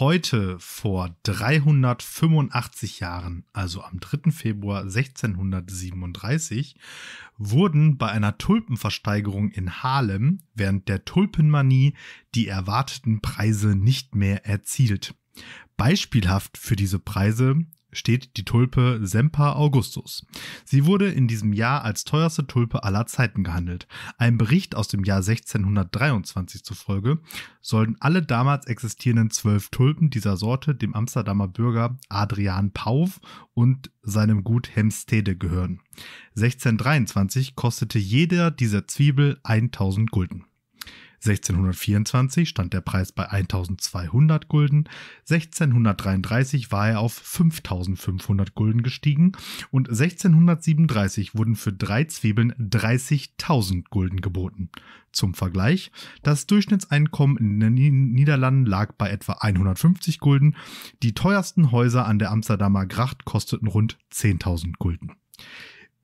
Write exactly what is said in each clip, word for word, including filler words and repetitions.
heute vor dreihundertfünfundachtzig Jahren, also am dritten Februar sechzehnhundertsiebenunddreißig, wurden bei einer Tulpenversteigerung in Harlem während der Tulpenmanie die erwarteten Preise nicht mehr erzielt. Beispielhaft für diese Preise steht die Tulpe Semper Augustus. Sie wurde in diesem Jahr als teuerste Tulpe aller Zeiten gehandelt. Ein Bericht aus dem Jahr sechzehnhundertdreiundzwanzig zufolge sollen alle damals existierenden zwölf Tulpen dieser Sorte dem Amsterdamer Bürger Adriaan Pauw und seinem Gut Hemstede gehören. sechzehnhundertdreiundzwanzig kostete jeder dieser Zwiebel tausend Gulden. sechzehnhundertvierundzwanzig stand der Preis bei eintausendzweihundert Gulden, sechzehnhundertdreiunddreißig war er auf fünftausendfünfhundert Gulden gestiegen und sechzehnhundertsiebenunddreißig wurden für drei Zwiebeln dreißigtausend Gulden geboten. Zum Vergleich, das Durchschnittseinkommen in den Niederlanden lag bei etwa hundertfünfzig Gulden, die teuersten Häuser an der Amsterdamer Gracht kosteten rund zehntausend Gulden.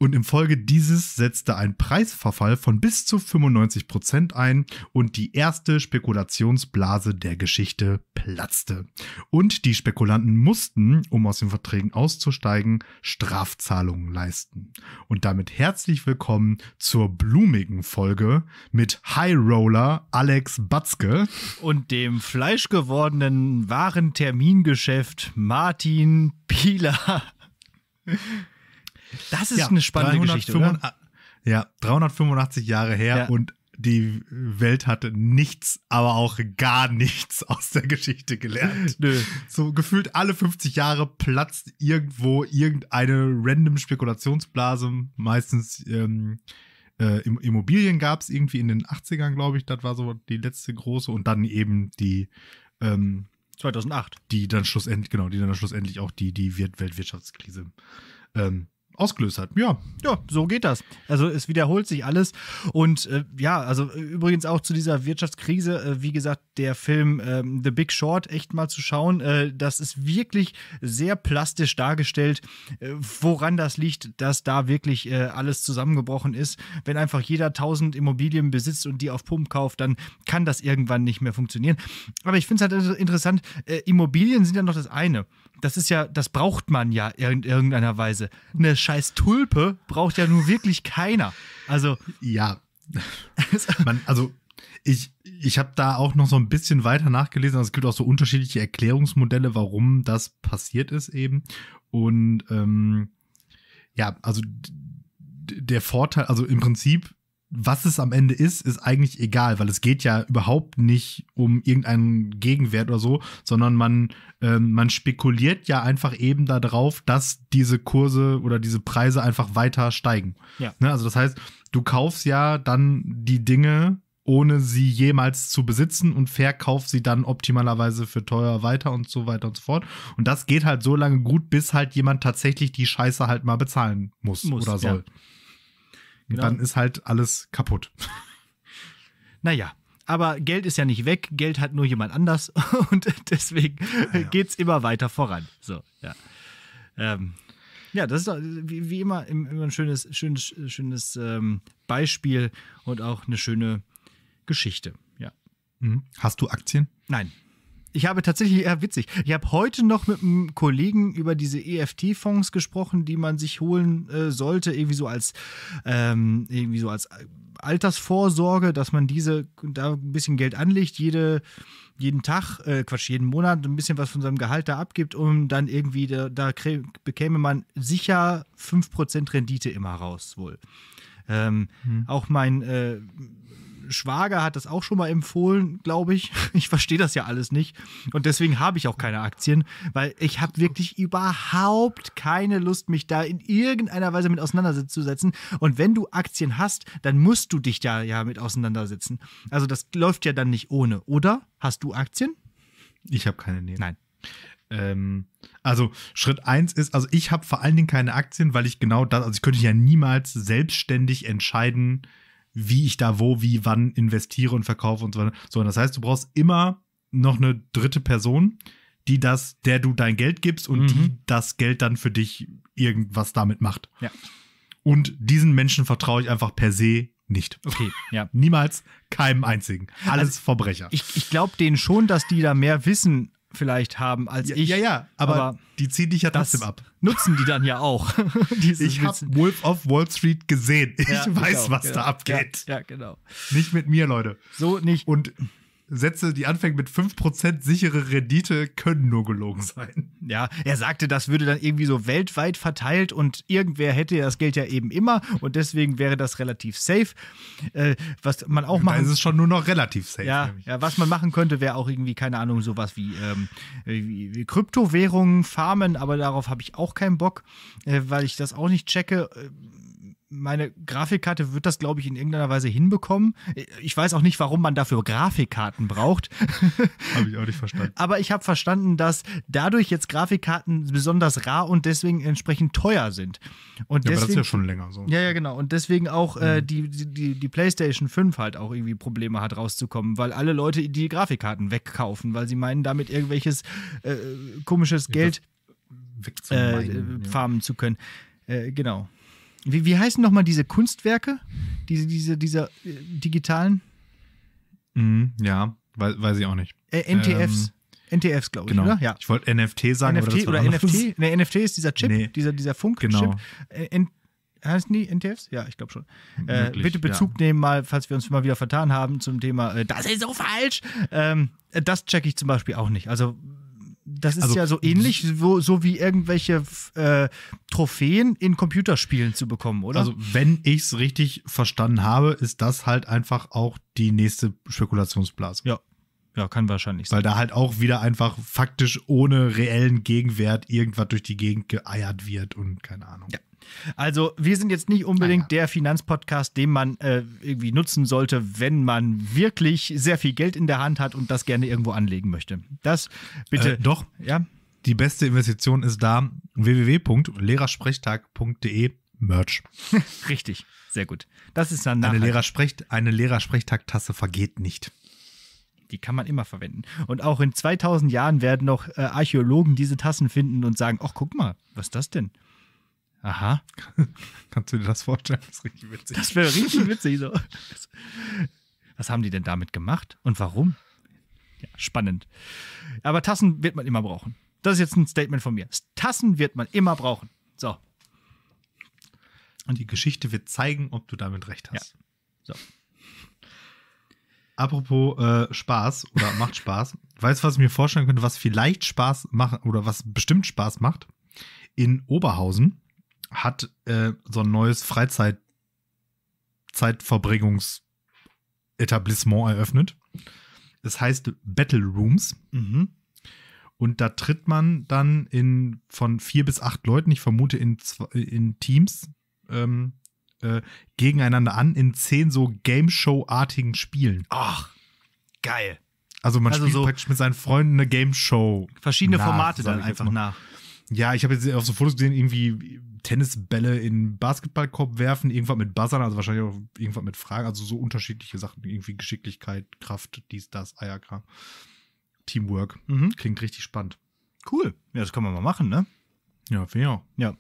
Und infolge dieses setzte ein Preisverfall von bis zu fünfundneunzig Prozent ein und die erste Spekulationsblase der Geschichte platzte. Und die Spekulanten mussten, um aus den Verträgen auszusteigen, Strafzahlungen leisten. Und damit herzlich willkommen zur blumigen Folge mit High Roller Alex Batzke und dem fleischgewordenen wahren Termingeschäft Martin Pieler. Das ist ja eine spannende Geschichte, oder? Ja, dreihundertfünfundachtzig Jahre her, ja. Und die Welt hatte nichts, aber auch gar nichts aus der Geschichte gelernt. Nö. So gefühlt alle fünfzig Jahre platzt irgendwo irgendeine random Spekulationsblase. Meistens ähm, äh, Immobilien gab es irgendwie in den achtzigern, glaube ich. Das war so die letzte große. Und dann eben die ähm, zweitausendacht. Die dann schlussendlich, genau, die dann schlussendlich auch die, die Weltwirtschaftskrise ähm, ausgelöst hat. Ja, ja, so geht das. Also es wiederholt sich alles und äh, ja, also übrigens auch zu dieser Wirtschaftskrise, äh, wie gesagt, der Film äh, The Big Short echt mal zu schauen, äh, das ist wirklich sehr plastisch dargestellt, äh, woran das liegt, dass da wirklich äh, alles zusammengebrochen ist. Wenn einfach jeder tausend Immobilien besitzt und die auf Pump kauft, dann kann das irgendwann nicht mehr funktionieren. Aber ich finde es halt interessant, äh, Immobilien sind ja noch das eine. Das ist ja, das braucht man ja in irgendeiner Weise. Eine scheiß Tulpe braucht ja nun wirklich keiner. Also ja, man, also ich, ich habe da auch noch so ein bisschen weiter nachgelesen. Also es gibt auch so unterschiedliche Erklärungsmodelle, warum das passiert ist eben. Und ähm, ja, also der Vorteil, also im Prinzip, was es am Ende ist, ist eigentlich egal, weil es geht ja überhaupt nicht um irgendeinen Gegenwert oder so, sondern man, ähm, man spekuliert ja einfach eben darauf, dass diese Kurse oder diese Preise einfach weiter steigen. Ja. Ne? Also das heißt, du kaufst ja dann die Dinge, ohne sie jemals zu besitzen und verkaufst sie dann optimalerweise für teuer weiter und so weiter und so fort. Und das geht halt so lange gut, bis halt jemand tatsächlich die Scheiße halt mal bezahlen muss, muss oder soll. Ja. Genau. Dann ist halt alles kaputt. Naja, aber Geld ist ja nicht weg. Geld hat nur jemand anders. Und deswegen ja, ja. Geht es immer weiter voran. So, ja. Ähm, ja, das ist doch, wie, wie immer, immer ein schönes, schönes, schönes ähm, Beispiel und auch eine schöne Geschichte. Ja. Hast du Aktien? Nein. Ich habe tatsächlich, ja, witzig, ich habe heute noch mit einem Kollegen über diese E F T-Fonds gesprochen, die man sich holen äh, sollte, irgendwie so als ähm, irgendwie so als Altersvorsorge, dass man diese, da ein bisschen Geld anlegt, jede, jeden Tag, äh, Quatsch, jeden Monat ein bisschen was von seinem Gehalt da abgibt, um dann irgendwie, da, da bekäme man sicher fünf Prozent Rendite immer raus wohl. Ähm, hm. Auch mein äh, Schwager hat das auch schon mal empfohlen, glaube ich. Ich verstehe das ja alles nicht. Und deswegen habe ich auch keine Aktien, weil ich habe wirklich überhaupt keine Lust, mich da in irgendeiner Weise mit auseinanderzusetzen. Und wenn du Aktien hast, dann musst du dich da ja mit auseinandersetzen. Also das läuft ja dann nicht ohne, oder? Hast du Aktien? Ich habe keine, nee. Nein. Ähm, also Schritt eins ist, also ich habe vor allen Dingen keine Aktien, weil ich genau das, also ich könnte ja niemals selbstständig entscheiden, wie ich da wo, wie, wann investiere und verkaufe und so weiter. So, und das heißt, du brauchst immer noch eine dritte Person, die das, der du dein Geld gibst und mhm. die das Geld dann für dich irgendwas damit macht. Ja. Und diesen Menschen vertraue ich einfach per se nicht. Okay, ja. Niemals, keinem einzigen. Alles also, Verbrecher. Ich, ich glaube denen schon, dass die da mehr wissen vielleicht haben als ja, ich. Ja, ja, aber, aber die ziehen dich ja trotzdem ab. Nutzen die dann ja auch. Ich habe Wolf of Wall Street gesehen. Ich ja, weiß, genau, was genau. da abgeht. Ja, ja, genau. Nicht mit mir, Leute. So nicht. Und Sätze, die anfangen mit fünf Prozent sichere Rendite, können nur gelogen sein. Ja, er sagte, das würde dann irgendwie so weltweit verteilt und irgendwer hätte das Geld ja eben immer und deswegen wäre das relativ safe. Äh, was man auch machen... Da ist es schon nur noch relativ safe. Ja, ja, was man machen könnte, wäre auch irgendwie, keine Ahnung, sowas wie, ähm, wie, wie Kryptowährungen, Farmen, aber darauf habe ich auch keinen Bock, äh, weil ich das auch nicht checke. Meine Grafikkarte wird das, glaube ich, in irgendeiner Weise hinbekommen. Ich weiß auch nicht, warum man dafür Grafikkarten braucht. Habe ich auch nicht verstanden. Aber ich habe verstanden, dass dadurch jetzt Grafikkarten besonders rar und deswegen entsprechend teuer sind. Und ja, deswegen, aber das ist ja schon länger so. Ja, ja, genau. Und deswegen auch mhm. äh, die, die, die PlayStation fünf halt auch irgendwie Probleme hat, rauszukommen, weil alle Leute die Grafikkarten wegkaufen, weil sie meinen, damit irgendwelches äh, komisches Geld äh, farmen ja. zu können. Äh, genau. Wie, wie heißen nochmal diese Kunstwerke? Diese, diese, diese äh, digitalen? Mhm, ja, weiß, weiß ich auch nicht. Äh, N T Fs. Ähm, N T Fs, glaube ich, genau. oder? Ja. Ich wollte N F T sagen. N F T oder, oder N F T? Ne, N F T ist dieser Chip, nee. dieser, dieser Funkchip. Genau. Äh, heißen die N T Fs? Ja, ich glaube schon. Äh, bitte Bezug ja. nehmen mal, falls wir uns mal wieder vertan haben zum Thema, äh, das ist so falsch. Ähm, das checke ich zum Beispiel auch nicht. Also Das ist also, ja so ähnlich, so, so wie irgendwelche äh, Trophäen in Computerspielen zu bekommen, oder? Also, wenn ich es richtig verstanden habe, ist das halt einfach auch die nächste Spekulationsblase. Ja, ja, kann wahrscheinlich sein. Weil da halt auch wieder einfach faktisch ohne reellen Gegenwert irgendwas durch die Gegend geeiert wird und keine Ahnung. Ja. Also, wir sind jetzt nicht unbedingt Nein, ja. der Finanzpodcast, den man äh, irgendwie nutzen sollte, wenn man wirklich sehr viel Geld in der Hand hat und das gerne irgendwo anlegen möchte. Das bitte. Äh, doch, ja. Die beste Investition ist da w w w punkt lehrersprechtag punkt de Merch. Richtig, sehr gut. Das ist dann eine Lehrersprecht, eine Lehrersprechtag-Tasse vergeht nicht. Die kann man immer verwenden. Und auch in zweitausend Jahren werden noch äh, Archäologen diese Tassen finden und sagen, ach, guck mal, was ist das denn? Aha. Kannst du dir das vorstellen? Das ist richtig witzig. Das wäre richtig witzig. So. Was haben die denn damit gemacht und warum? Ja, spannend. Aber Tassen wird man immer brauchen. Das ist jetzt ein Statement von mir. Tassen wird man immer brauchen. So. Und die Geschichte wird zeigen, ob du damit recht hast. Ja. So. Apropos äh, Spaß oder macht Spaß. Weißt du, was ich mir vorstellen könnte, was vielleicht Spaß machen oder was bestimmt Spaß macht? In Oberhausen hat äh, so ein neues Freizeit-Zeitverbringungsetablissement eröffnet. Es heißt Battle Rooms. Mhm. Und da tritt man dann in von vier bis acht Leuten, ich vermute in, in Teams, ähm, äh, gegeneinander an in zehn so Game-Show-artigen Spielen. Ach, geil. Also man also spielt so praktisch mit seinen Freunden eine Game-Show. Verschiedene nach, Formate dann einfach nach. Ja, ich habe jetzt auf so Fotos gesehen, irgendwie Tennisbälle in Basketballkorb werfen, irgendwas mit Buzzern, also wahrscheinlich auch irgendwas mit Fragen, also so unterschiedliche Sachen, irgendwie Geschicklichkeit, Kraft, dies, das, Eierkram, Teamwork. Mhm. Klingt richtig spannend. Cool. Ja, das kann man mal machen, ne? Ja, finde ich auch. Ja.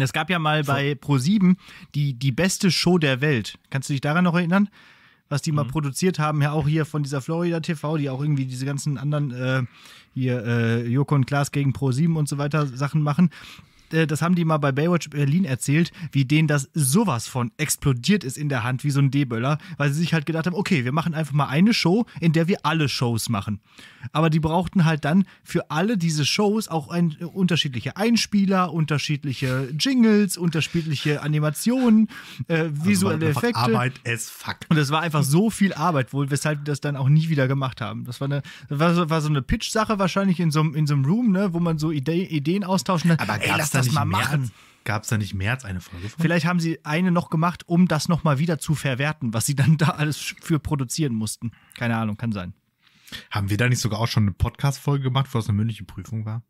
Es gab ja mal bei Pro sieben die, die beste Show der Welt. Kannst du dich daran noch erinnern? Was die mal mhm. produziert haben, ja auch hier von dieser Florida T V, die auch irgendwie diese ganzen anderen äh, hier äh, Joko und Klaas gegen Pro sieben und so weiter Sachen machen. Äh, das haben die mal bei Baywatch Berlin erzählt, wie denen das sowas von explodiert ist in der Hand, wie so ein D-Böller, weil sie sich halt gedacht haben, okay, wir machen einfach mal eine Show, in der wir alle Shows machen. Aber die brauchten halt dann für alle diese Shows auch ein, äh, unterschiedliche Einspieler, unterschiedliche Jingles, unterschiedliche Animationen, äh, visuelle also Effekte. Arbeit as fuck. Und das war einfach so viel Arbeit wohl, weshalb die das dann auch nie wieder gemacht haben. Das war, eine, das war, so, war so eine Pitch-Sache wahrscheinlich in so, in so einem Room, ne, wo man so Ide Ideen austauschen hat. Aber ey, lass das mal machen. Gab es da nicht mehr als eine Folge von? Vielleicht haben sie eine noch gemacht, um das noch mal wieder zu verwerten, was sie dann da alles für produzieren mussten. Keine Ahnung, kann sein. Haben wir da nicht sogar auch schon eine Podcast-Folge gemacht, wo es eine mündliche Prüfung war?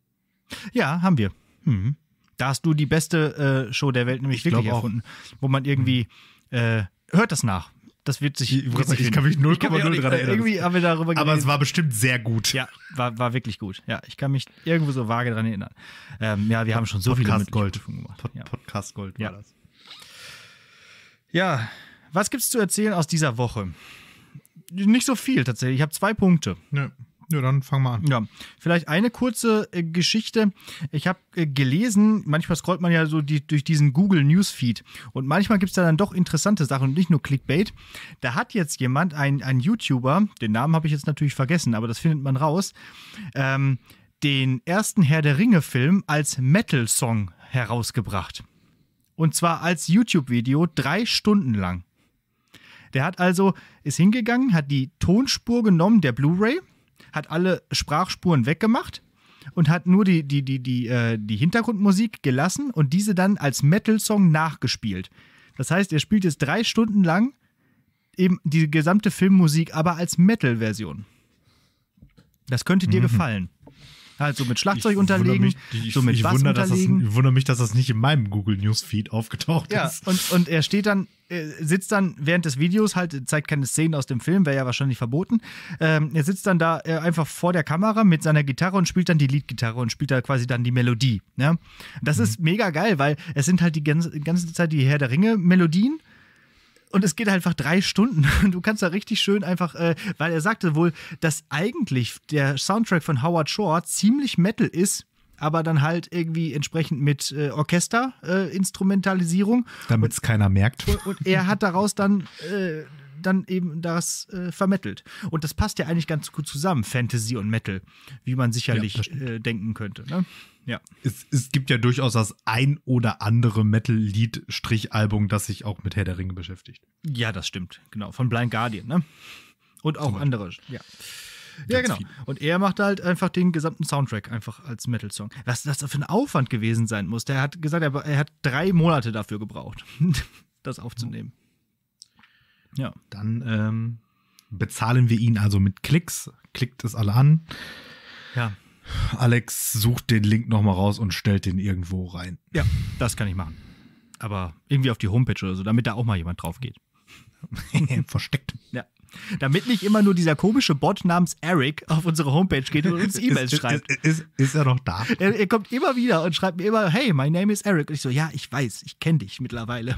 Ja, haben wir. Mhm. Da hast du die beste äh, Show der Welt nämlich ich wirklich erfunden. Auch. Wo man irgendwie äh, hört das nach. Das wird sich... Ich, wird sich ich kann mich null Komma null dran erinnern. Irgendwie haben wir darüber geredet. Aber es war bestimmt sehr gut. Ja, war, war wirklich gut. Ja, ich kann mich irgendwo so vage dran erinnern. Ähm, ja, wir Pod haben schon so viele mündliche Prüfungen gemacht. Pod ja. Podcast Gold war ja. das. Ja, was gibt's zu erzählen aus dieser Woche? Nicht so viel tatsächlich. Ich habe zwei Punkte. Ja. Ja, dann fangen wir an. Ja, vielleicht eine kurze äh, Geschichte. Ich habe äh, gelesen, manchmal scrollt man ja so die, durch diesen Google Newsfeed und manchmal gibt es da dann doch interessante Sachen und nicht nur Clickbait. Da hat jetzt jemand, ein, ein YouTuber, den Namen habe ich jetzt natürlich vergessen, aber das findet man raus, ähm, den ersten Herr der Ringe-Film als Metal-Song herausgebracht. Und zwar als YouTube-Video, drei Stunden lang. Der hat also, ist hingegangen, hat die Tonspur genommen, der Blu-ray, hat alle Sprachspuren weggemacht und hat nur die, die, die, die, äh, die Hintergrundmusik gelassen und diese dann als Metal-Song nachgespielt. Das heißt, er spielt jetzt drei Stunden lang eben die gesamte Filmmusik, aber als Metal-Version. Das könnte dir mhm. gefallen. Also mit Schlagzeug ich unterlegen, mich, ich, so mit ich Bass wundere, unterlegen. Das, ich wundere mich, dass das nicht in meinem Google Newsfeed aufgetaucht ja, ist. Und, und er steht dann, sitzt dann während des Videos halt, zeigt keine Szenen aus dem Film, wäre ja wahrscheinlich verboten. Ähm, er sitzt dann da einfach vor der Kamera mit seiner Gitarre und spielt dann die Leadgitarre und spielt da quasi dann die Melodie. Ne? Das mhm. ist mega geil, weil es sind halt die ganze, ganze Zeit die Herr der Ringe-Melodien. Und es geht einfach drei Stunden. Du kannst da richtig schön einfach, äh, weil er sagte wohl, dass eigentlich der Soundtrack von Howard Shore ziemlich Metal ist, aber dann halt irgendwie entsprechend mit äh, Orchesterinstrumentalisierung. Äh, Damit es keiner merkt. Und, und er hat daraus dann, äh, dann eben das äh, vermettelt. Und das passt ja eigentlich ganz gut zusammen, Fantasy und Metal, wie man sicherlich ja, äh, denken könnte, ne? Ja. Es, es gibt ja durchaus das ein oder andere Metal-Lied-Strich-Album, das sich auch mit Herr der Ringe beschäftigt. Ja, das stimmt. Genau. Von Blind Guardian, ne? Und auch andere. Ja, ja genau. Viel. Und er macht halt einfach den gesamten Soundtrack einfach als Metal-Song. Was das für ein Aufwand gewesen sein muss. Der hat gesagt, er, er hat drei Monate dafür gebraucht, das aufzunehmen. Ja. Dann ähm, bezahlen wir ihn also mit Klicks. Klickt es alle an. Ja. Alex sucht den Link nochmal raus und stellt den irgendwo rein. Ja, das kann ich machen. Aber irgendwie auf die Homepage oder so, damit da auch mal jemand drauf geht. Versteckt. Ja. Damit nicht immer nur dieser komische Bot namens Eric auf unsere Homepage geht und uns E-Mails ist, schreibt. Ist, ist, ist er noch da? Er, er kommt immer wieder und schreibt mir immer, hey, my name is Eric. Und ich so, ja, ich weiß, ich kenne dich mittlerweile.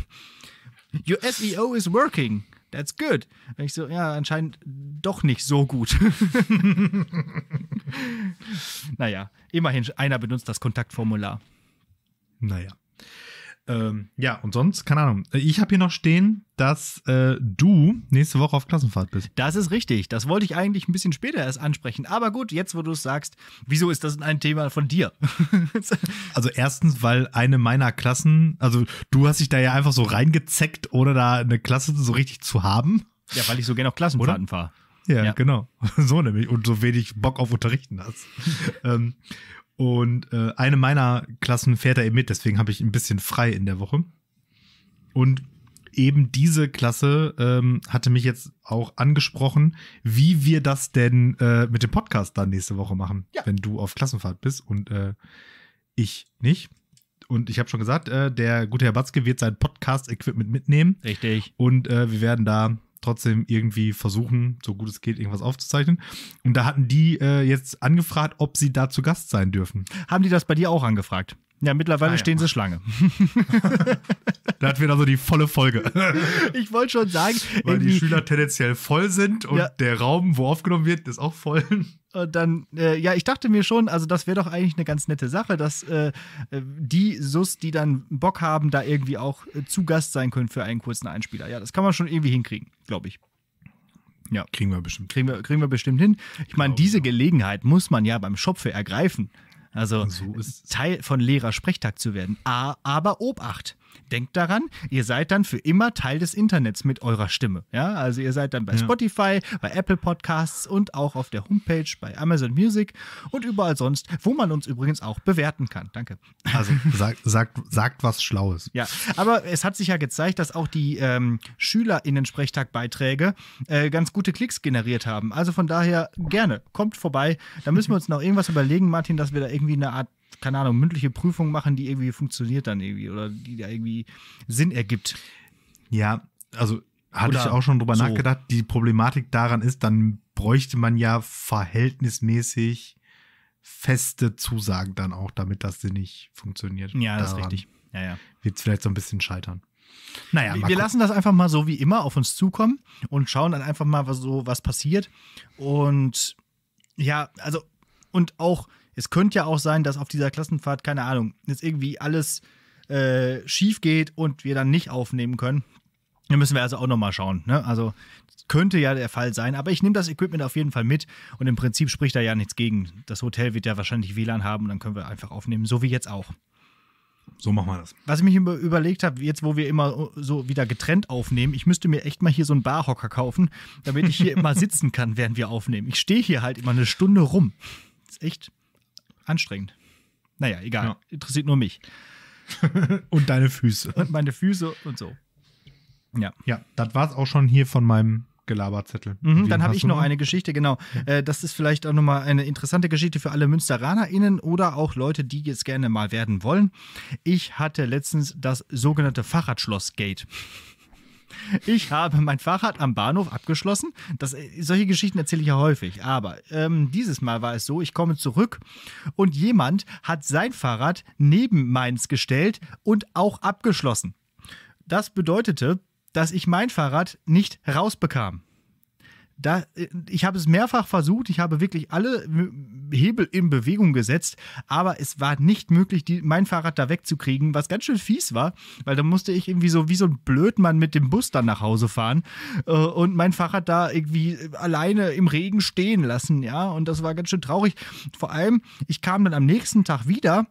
Your S E O is working. That's good. Und ich so, ja, anscheinend doch nicht so gut. Naja, immerhin, einer benutzt das Kontaktformular. Naja. Ähm, ja, und sonst, keine Ahnung. Ich habe hier noch stehen, dass äh, du nächste Woche auf Klassenfahrt bist. Das ist richtig. Das wollte ich eigentlich ein bisschen später erst ansprechen. Aber gut, jetzt, wo du es sagst, wieso ist das ein Thema von dir? Also erstens, weil eine meiner Klassen, also du hast dich da ja einfach so reingezeckt, ohne da eine Klasse so richtig zu haben. Ja, weil ich so gerne auf Klassenfahrten fahre. Ja, ja, genau. So nämlich. Und so wenig Bock auf Unterrichten hast. ähm, Und äh, eine meiner Klassen fährt da eben mit, deswegen habe ich ein bisschen frei in der Woche. Und eben diese Klasse ähm, hatte mich jetzt auch angesprochen, wie wir das denn äh, mit dem Podcast dann nächste Woche machen, ja, wenn du auf Klassenfahrt bist und äh, ich nicht. Und ich habe schon gesagt, äh, der gute Herr Batzke wird sein Podcast-Equipment mitnehmen. Richtig. Und äh, wir werden da trotzdem irgendwie versuchen, so gut es geht, irgendwas aufzuzeichnen. Und da hatten die äh, jetzt angefragt, ob sie da zu Gast sein dürfen. Haben die das bei dir auch angefragt? Ja, mittlerweile ah, ja. stehen sie Schlange. Da hatten wir also die volle Folge. Ich wollte schon sagen. Weil die Schüler tendenziell voll sind und ja, der Raum, wo aufgenommen wird, ist auch voll. Und dann, äh, ja, ich dachte mir schon, also das wäre doch eigentlich eine ganz nette Sache, dass äh, die Sus, die dann Bock haben, da irgendwie auch äh, zu Gast sein können für einen kurzen Einspieler. Ja, das kann man schon irgendwie hinkriegen, glaube ich. Ja, kriegen wir bestimmt. Kriegen wir, kriegen wir bestimmt hin. Ich meine, diese ja. Gelegenheit muss man ja beim Schopfe ergreifen. Also so ist Teil von Lehrersprechtag zu werden. A, aber Obacht. Denkt daran, ihr seid dann für immer Teil des Internets mit eurer Stimme. Ja, also ihr seid dann bei ja. Spotify, bei Apple Podcasts und auch auf der Homepage, bei Amazon Music und überall sonst, wo man uns übrigens auch bewerten kann. Danke. Also sagt, sagt, sagt was Schlaues. Ja, aber es hat sich ja gezeigt, dass auch die ähm, SchülerInnen-Sprechtag-Beiträge äh, ganz gute Klicks generiert haben. Also von daher gerne, kommt vorbei. Da müssen wir uns noch irgendwas überlegen, Martin, dass wir da irgendwie irgendwie eine Art, keine Ahnung, mündliche Prüfung machen, die irgendwie funktioniert dann irgendwie oder die da irgendwie Sinn ergibt. Ja, also hatte oder ich auch schon drüber so. nachgedacht, die Problematik daran ist, dann bräuchte man ja verhältnismäßig feste Zusagen dann auch, damit das sinnig funktioniert. Ja, das daran ist richtig. Ja, ja. Wird es vielleicht so ein bisschen scheitern. Naja, wir gucken. lassen das einfach mal so wie immer auf uns zukommen und schauen dann einfach mal, was so was passiert. Und Ja, also, und auch, es könnte ja auch sein, dass auf dieser Klassenfahrt, keine Ahnung, jetzt irgendwie alles äh, schief geht und wir dann nicht aufnehmen können. Da müssen wir also auch noch mal schauen. Ne? Also, das könnte ja der Fall sein. Aber ich nehme das Equipment auf jeden Fall mit. Und im Prinzip spricht da ja nichts gegen. Das Hotel wird ja wahrscheinlich W L A N haben. Und dann können wir einfach aufnehmen, so wie jetzt auch. So machen wir das. Was ich mich überlegt habe, jetzt wo wir immer so wieder getrennt aufnehmen, ich müsste mir echt mal hier so einen Barhocker kaufen, damit ich hier immer sitzen kann, während wir aufnehmen. Ich stehe hier halt immer eine Stunde rum. Das ist echt anstrengend. Naja, egal. Ja. Interessiert nur mich. Und deine Füße. Und meine Füße und so. Ja, ja, das war's auch schon hier von meinem Gelaberzettel. Mhm, dann habe ich noch eine Geschichte, genau. Ja. Äh, das ist vielleicht auch nochmal eine interessante Geschichte für alle MünsteranerInnen oder auch Leute, die jetzt gerne mal werden wollen. Ich hatte letztens das sogenannte Fahrradschloss-Gate. Ich habe mein Fahrrad am Bahnhof abgeschlossen. Das, solche Geschichten erzähle ich ja häufig. Aber ähm, dieses Mal war es so, ich komme zurück und jemand hat sein Fahrrad neben meins gestellt und auch abgeschlossen. Das bedeutete, dass ich mein Fahrrad nicht rausbekam. Da, ich habe es mehrfach versucht, ich habe wirklich alle Hebel in Bewegung gesetzt, aber es war nicht möglich, die, mein Fahrrad da wegzukriegen, was ganz schön fies war, weil da musste ich irgendwie so wie so ein Blödmann mit dem Bus dann nach Hause fahren äh, und mein Fahrrad da irgendwie alleine im Regen stehen lassen, ja, und das war ganz schön traurig. Vor allem, ich kam dann am nächsten Tag wieder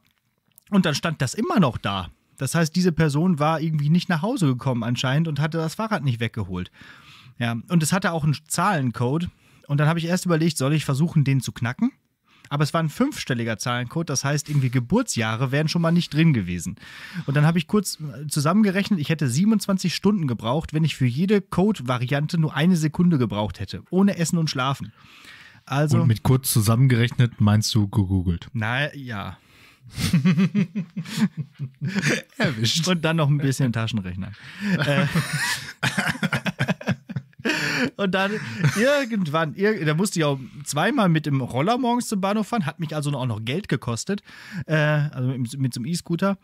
und dann stand das immer noch da. Das heißt, diese Person war irgendwie nicht nach Hause gekommen anscheinend und hatte das Fahrrad nicht weggeholt. Ja, und es hatte auch einen Zahlencode. Und dann habe ich erst überlegt, soll ich versuchen, den zu knacken? Aber es war ein fünfstelliger Zahlencode, das heißt, irgendwie Geburtsjahre wären schon mal nicht drin gewesen. Und dann habe ich kurz zusammengerechnet, ich hätte siebenundzwanzig Stunden gebraucht, wenn ich für jede Code-Variante nur eine Sekunde gebraucht hätte, ohne Essen und Schlafen. Also, und mit kurz zusammengerechnet meinst du gegoogelt? Na ja. Erwischt. Und dann noch ein bisschen Taschenrechner. Und dann irgendwann, da musste ich auch zweimal mit dem Roller morgens zum Bahnhof fahren, hat mich also auch noch Geld gekostet, also mit so einem E-Scooter.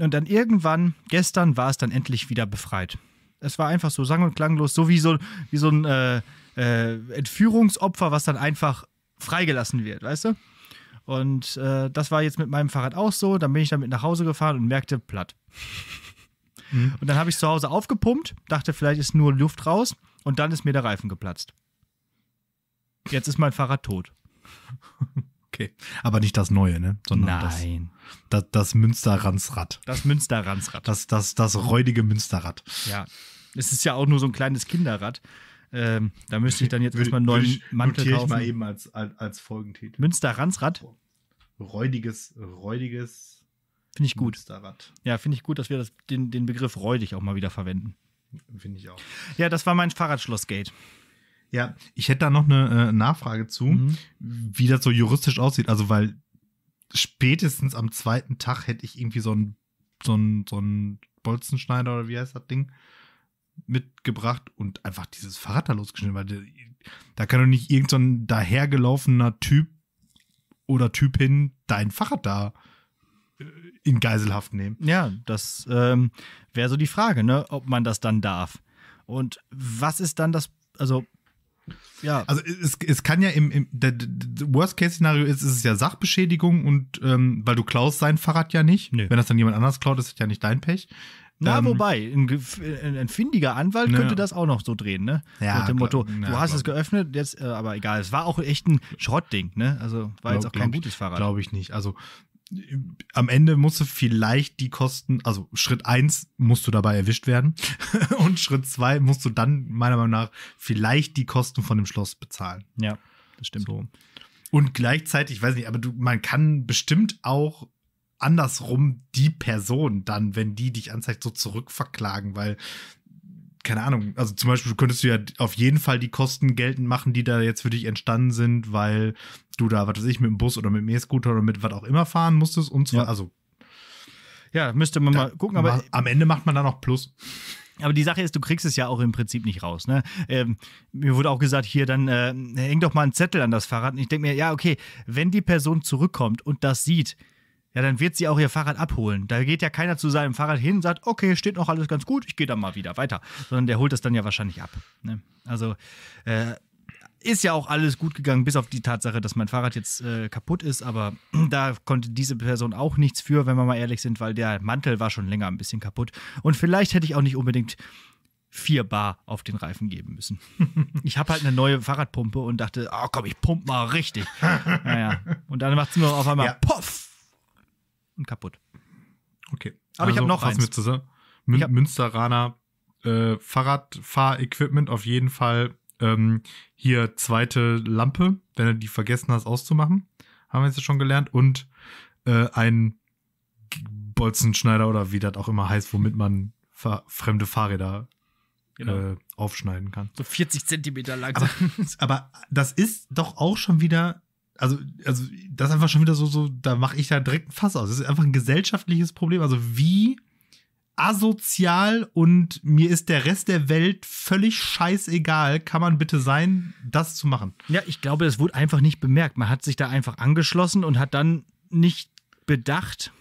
Und dann irgendwann, gestern war es dann endlich wieder befreit. Es war einfach so sang- und klanglos, so wie so, wie so ein äh, Entführungsopfer, was dann einfach freigelassen wird, weißt du? Und äh, das war jetzt mit meinem Fahrrad auch so. Dann bin ich damit nach Hause gefahren und merkte, platt. Mhm. Und dann habe ich zu Hause aufgepumpt, dachte, vielleicht ist nur Luft raus. Und dann ist mir der Reifen geplatzt. Jetzt ist mein Fahrrad tot. Okay, aber nicht das Neue, ne? Sondern nein. Das, das, das Münsterranzrad. Das Münsterranzrad. Das, das, das räudige Münsterrad. Ja, es ist ja auch nur so ein kleines Kinderrad. Ähm, da müsste ich dann jetzt erstmal einen neuen Mantel kaufen. Notiere ich mal eben als, als, als Folgentitel. Münster-Ranzrad. Räudiges, räudiges. Finde ich gut. Münsterrad. Ja, finde ich gut, dass wir das, den, den Begriff räudig auch mal wieder verwenden. Finde ich auch. Ja, das war mein Fahrradschlossgate. Ja, ich hätte da noch eine äh, Nachfrage zu, mhm. wie das so juristisch aussieht. Also, weil spätestens am zweiten Tag hätte ich irgendwie so einen so einen, so einen Bolzenschneider oder wie heißt das Ding mitgebracht und einfach dieses Fahrrad da losgeschnitten, weil de, da kann doch nicht irgend so ein dahergelaufener Typ oder Typin dein Fahrrad da äh, in Geiselhaft nehmen. Ja, das ähm, wäre so die Frage, ne, ob man das dann darf. Und was ist dann das, also ja. Also es, es kann ja im, im der, der Worst-Case-Szenario ist, ist es ja Sachbeschädigung und ähm, weil du klaust sein Fahrrad ja nicht. Nee. Wenn das dann jemand anders klaut, ist das ja nicht dein Pech. Na, ähm, wobei, ein, ein findiger Anwalt könnte ja. das auch noch so drehen, ne? Ja, mit dem Motto, glaub, na, du hast glaub. es geöffnet, jetzt, äh, aber egal, es war auch echt ein Schrottding, ne? Also war glaub, jetzt auch kein gutes Fahrrad. Glaube ich nicht. Also äh, am Ende musst du vielleicht die Kosten, also Schritt eins musst du dabei erwischt werden und Schritt zwei musst du dann meiner Meinung nach vielleicht die Kosten von dem Schloss bezahlen. Ja, das stimmt. So. Und gleichzeitig, ich weiß nicht, aber du, man kann bestimmt auch andersrum die Person dann, wenn die dich anzeigt, so zurückverklagen, weil, keine Ahnung, also zum Beispiel könntest du ja auf jeden Fall die Kosten geltend machen, die da jetzt für dich entstanden sind, weil du da, was weiß ich, mit dem Bus oder mit dem E-Scooter oder mit was auch immer fahren musstest und so, ja. also. Ja, müsste man mal gucken, aber am Ende macht man da noch Plus. Aber die Sache ist, du kriegst es ja auch im Prinzip nicht raus. Ne? Ähm, mir wurde auch gesagt, hier, dann äh, häng doch mal einen Zettel an das Fahrrad. Und ich denke mir, ja, okay, wenn die Person zurückkommt und das sieht, ja, dann wird sie auch ihr Fahrrad abholen. Da geht ja keiner zu seinem Fahrrad hin und sagt, okay, steht noch alles ganz gut, ich gehe dann mal wieder weiter. Sondern der holt das dann ja wahrscheinlich ab. Ne? Also, äh, Ist ja auch alles gut gegangen, bis auf die Tatsache, dass mein Fahrrad jetzt äh, kaputt ist. Aber da konnte diese Person auch nichts für, wenn wir mal ehrlich sind, weil der Mantel war schon länger ein bisschen kaputt. Und vielleicht hätte ich auch nicht unbedingt vier Bar auf den Reifen geben müssen. Ich habe halt eine neue Fahrradpumpe und dachte, oh komm, ich pump mal richtig. Naja. Und dann macht es nur auf einmal ja. Puff und kaputt. Okay. Aber also, ich habe noch eins. Mit zusammen. Mün hab Münsteraner äh, Fahrradfahrequipment auf jeden Fall. Ähm, hier zweite Lampe, wenn du die vergessen hast auszumachen, haben wir jetzt schon gelernt. Und äh, ein Bolzenschneider oder wie das auch immer heißt, womit man fa fremde Fahrräder genau. äh, aufschneiden kann. So vierzig Zentimeter lang. Aber, aber das ist doch auch schon wieder, also, also das ist einfach schon wieder so, so da mache ich da direkt ein Fass aus. Das ist einfach ein gesellschaftliches Problem. Also wie asozial und mir ist der Rest der Welt völlig scheißegal, kann man bitte sein, das zu machen. Ja, ich glaube, das wurde einfach nicht bemerkt. Man hat sich da einfach angeschlossen und hat dann nicht bedacht,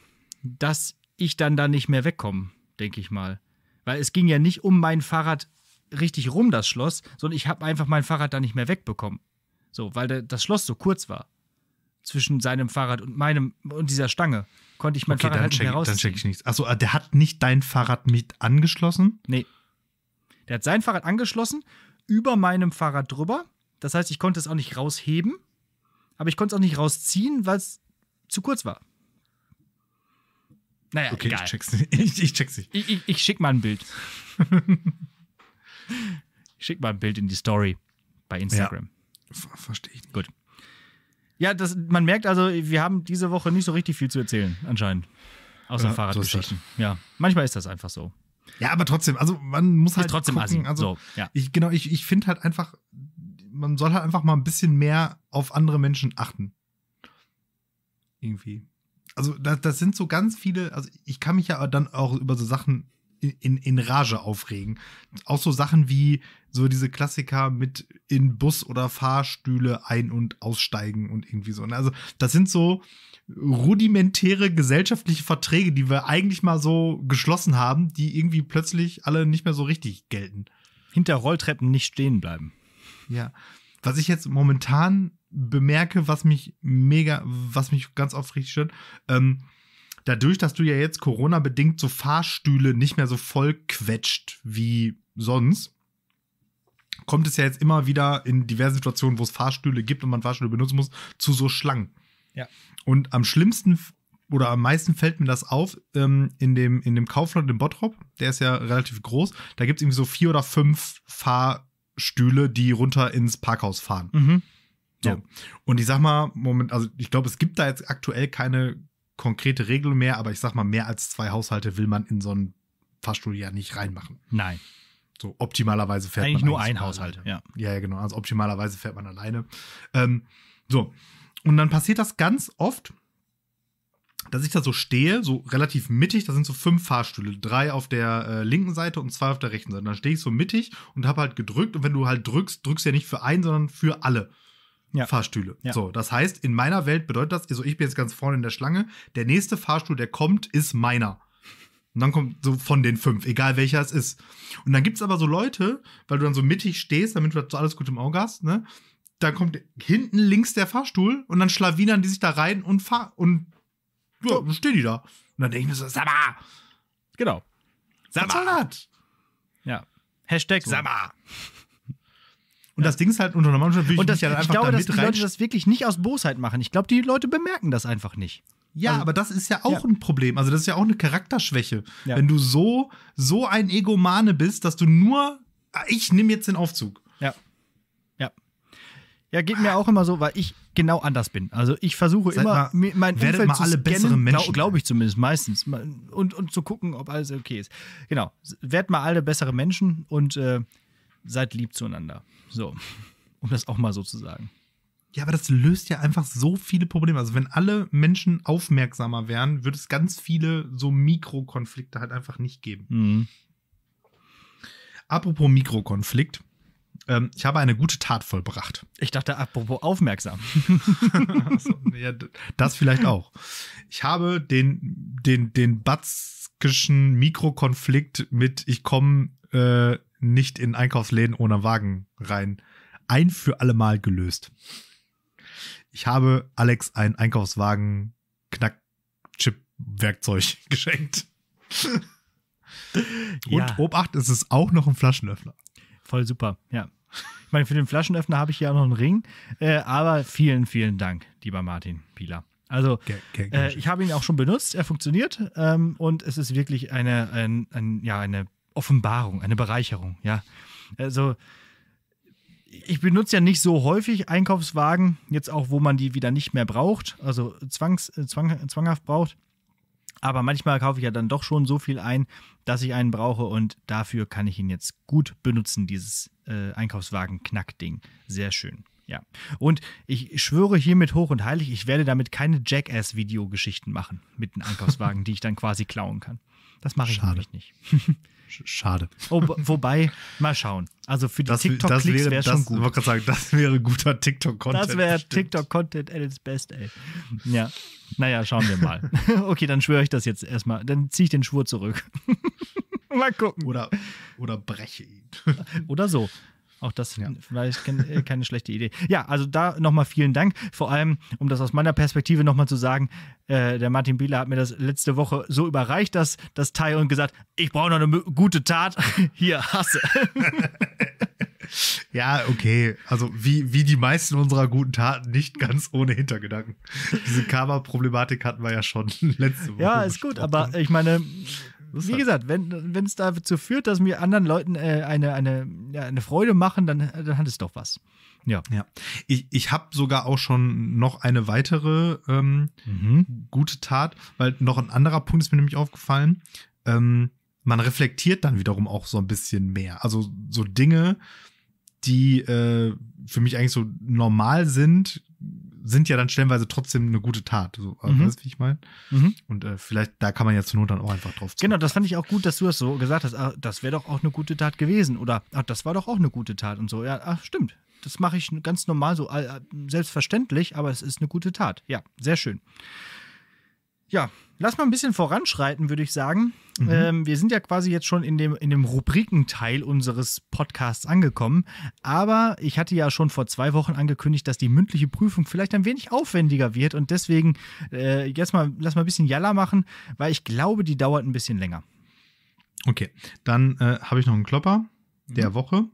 dass ich dann da nicht mehr wegkomme, denke ich mal. Weil es ging ja nicht um mein Fahrrad richtig rum, das Schloss, sondern ich habe einfach mein Fahrrad da nicht mehr wegbekommen. So, weil das Schloss so kurz war. Zwischen seinem Fahrrad und meinem und dieser Stange konnte ich mein okay, Fahrrad halt nicht herausziehen. Dann check ich nichts. Achso, der hat nicht dein Fahrrad mit angeschlossen? Nee. Der hat sein Fahrrad angeschlossen, über meinem Fahrrad drüber. Das heißt, ich konnte es auch nicht rausheben, aber ich konnte es auch nicht rausziehen, weil es zu kurz war. Naja, okay, egal. Ich check's nicht. Ich, ich check's nicht. Ich, ich, ich schick mal ein Bild. Ich schick mal ein Bild in die Story bei Instagram. Ja, verstehe ich nicht. Gut. Ja, das, man merkt also, wir haben diese Woche nicht so richtig viel zu erzählen, anscheinend. Außer ja, Fahrradgeschichten. So ja, manchmal ist das einfach so. Ja, aber trotzdem, also man muss halt ist trotzdem gucken. Also, so, ja. ich, genau, ich, ich finde halt einfach, man soll halt einfach mal ein bisschen mehr auf andere Menschen achten. Irgendwie. Also das, das sind so ganz viele, also ich kann mich ja dann auch über so Sachen in, in Rage aufregen. Auch so Sachen wie so diese Klassiker mit in Bus oder Fahrstühle ein- und aussteigen und irgendwie so. Also das sind so rudimentäre gesellschaftliche Verträge, die wir eigentlich mal so geschlossen haben, die irgendwie plötzlich alle nicht mehr so richtig gelten. Hinter Rolltreppen nicht stehen bleiben. Ja. Was ich jetzt momentan bemerke, was mich mega, was mich ganz oft richtig stört, ähm, dadurch, dass du ja jetzt Corona-bedingt so Fahrstühle nicht mehr so voll quetscht wie sonst, kommt es ja jetzt immer wieder in diversen Situationen, wo es Fahrstühle gibt und man Fahrstühle benutzen muss, zu so Schlangen. Ja. Und am schlimmsten oder am meisten fällt mir das auf ähm, in dem, in dem Kaufland in Bottrop, der ist ja relativ groß, da gibt es irgendwie so vier oder fünf Fahrstühle, die runter ins Parkhaus fahren. Mhm. So. Ja. Und ich sag mal, Moment, also ich glaube, es gibt da jetzt aktuell keine konkrete Regel mehr, aber ich sag mal, mehr als zwei Haushalte will man in so einen Fahrstuhl ja nicht reinmachen. Nein. So, optimalerweise fährt eigentlich man. Eigentlich nur ein Haushalt, ja. ja. Ja, genau. Also, optimalerweise fährt man alleine. Ähm, so. Und dann passiert das ganz oft, dass ich da so stehe, so relativ mittig. Da sind so fünf Fahrstühle. Drei auf der äh, linken Seite und zwei auf der rechten Seite. Und dann stehe ich so mittig und habe halt gedrückt. Und wenn du halt drückst, drückst du ja nicht für einen, sondern für alle ja. Fahrstühle. Ja. So, das heißt, in meiner Welt bedeutet das, also ich bin jetzt ganz vorne in der Schlange. Der nächste Fahrstuhl, der kommt, ist meiner. Und dann kommt so von den fünf, egal welcher es ist. Und dann gibt es aber so Leute, weil du dann so mittig stehst, damit du so alles gut im Auge hast, ne? Dann kommt hinten links der Fahrstuhl und dann schlawinern die sich da rein und fahr und ja, dann stehen die da. Und dann denke ich mir so, Sama! Genau. Sama! Ja. Hashtag so. Sama! Und das Ding ist halt unter normalem natürlich und das, nicht halt einfach ich glaube, dass die Leute das wirklich nicht aus Bosheit machen. Ich glaube, die Leute bemerken das einfach nicht. Ja, also, aber das ist ja auch ja. ein Problem. Also das ist ja auch eine Charakterschwäche. Ja. Wenn du so, so ein Egomane bist, dass du nur, ich nehme jetzt den Aufzug. Ja. Ja. Ja, geht mir auch immer so, weil ich genau anders bin. Also ich versuche Seid immer, mal, mein Umfeld mal zu alle bessere Menschen. Glaube glaub ich zumindest, meistens. Und, und zu gucken, ob alles okay ist. Genau. Werd mal alle bessere Menschen und äh, seid lieb zueinander. So. Um das auch mal so zu sagen. Ja, aber das löst ja einfach so viele Probleme. Also wenn alle Menschen aufmerksamer wären, würde es ganz viele so Mikrokonflikte halt einfach nicht geben. Mhm. Apropos Mikrokonflikt. Ähm, ich habe eine gute Tat vollbracht. Ich dachte, apropos aufmerksam. Also, ja, das vielleicht auch. Ich habe den, den, den batzkischen Mikrokonflikt mit ich komme äh, nicht in Einkaufsläden ohne Wagen rein ein für alle Mal gelöst. Ich habe Alex ein Einkaufswagen-Knack-Chip-Werkzeug geschenkt. Ja. Und Obacht, es ist auch noch ein Flaschenöffner. Voll super, ja. Ich meine, für den Flaschenöffner habe ich ja auch noch einen Ring. Äh, aber vielen, vielen Dank, lieber Martin Pieler. Also, ge ge äh, ich habe ihn auch schon benutzt, er funktioniert. Ähm, und es ist wirklich eine, ein, ein, ja, eine Offenbarung, eine Bereicherung, ja. Also, ich benutze ja nicht so häufig Einkaufswagen, jetzt auch, wo man die wieder nicht mehr braucht, also zwangs, zwang, zwanghaft braucht. Aber manchmal kaufe ich ja dann doch schon so viel ein, dass ich einen brauche, und dafür kann ich ihn jetzt gut benutzen, dieses äh, Einkaufswagen-Knack-Ding. Sehr schön, ja. Und ich schwöre hiermit hoch und heilig, ich werde damit keine Jackass-Video-Geschichten machen mit den Einkaufswagen, die ich dann quasi klauen kann. Das mache ich nämlich nicht. Schade. Oh, wobei, mal schauen. Also für die TikTok-Klicks wäre wär schon gut. Ich wollte gerade sagen, das wäre guter TikTok-Content. Das wäre TikTok-Content at its best, ey. Ja, naja, schauen wir mal. Okay, dann schwöre ich das jetzt erstmal. Dann ziehe ich den Schwur zurück. Mal gucken. Oder, oder breche ihn. Oder so. Auch das ja. Vielleicht keine, keine schlechte Idee. Ja, also da nochmal vielen Dank. Vor allem, um das aus meiner Perspektive nochmal zu sagen, äh, der Martin Pieler hat mir das letzte Woche so überreicht, dass das Teil, und gesagt, ich brauche noch eine gute Tat. Hier, hasse. Ja, okay. Also wie, wie die meisten unserer guten Taten, nicht ganz ohne Hintergedanken. Diese Karma-Problematik hatten wir ja schon letzte Woche. Ja, ist gut, aber ich meine... Wie gesagt, wenn wenn es dazu führt, dass wir anderen Leuten äh, eine, eine, ja, eine Freude machen, dann, dann hat es doch was. Ja. Ja. Ich, ich habe sogar auch schon noch eine weitere ähm, mhm. gute Tat, weil noch ein anderer Punkt ist mir nämlich aufgefallen. Ähm, man reflektiert dann wiederum auch so ein bisschen mehr. Also so Dinge, die äh, für mich eigentlich so normal sind, sind ja dann stellenweise trotzdem eine gute Tat. So, also, mhm. Weißt du, wie ich meine? Mhm. Und äh, vielleicht, da kann man ja zur Not dann auch einfach drauf zurück. Genau, das fand ich auch gut, dass du das so gesagt hast. Ah, das wäre doch auch eine gute Tat gewesen. Oder, ah, das war doch auch eine gute Tat und so. Ja, ach, stimmt. Das mache ich ganz normal, so selbstverständlich, aber es ist eine gute Tat. Ja, sehr schön. Ja, lass mal ein bisschen voranschreiten, würde ich sagen. Mhm. Ähm, wir sind ja quasi jetzt schon in dem, in dem Rubrikenteil unseres Podcasts angekommen. Aber ich hatte ja schon vor zwei Wochen angekündigt, dass die mündliche Prüfung vielleicht ein wenig aufwendiger wird. Und deswegen, äh, jetzt mal, lass mal ein bisschen Jalla machen, weil ich glaube, die dauert ein bisschen länger. Okay, dann äh, habe ich noch einen Klopper der mhm. Woche.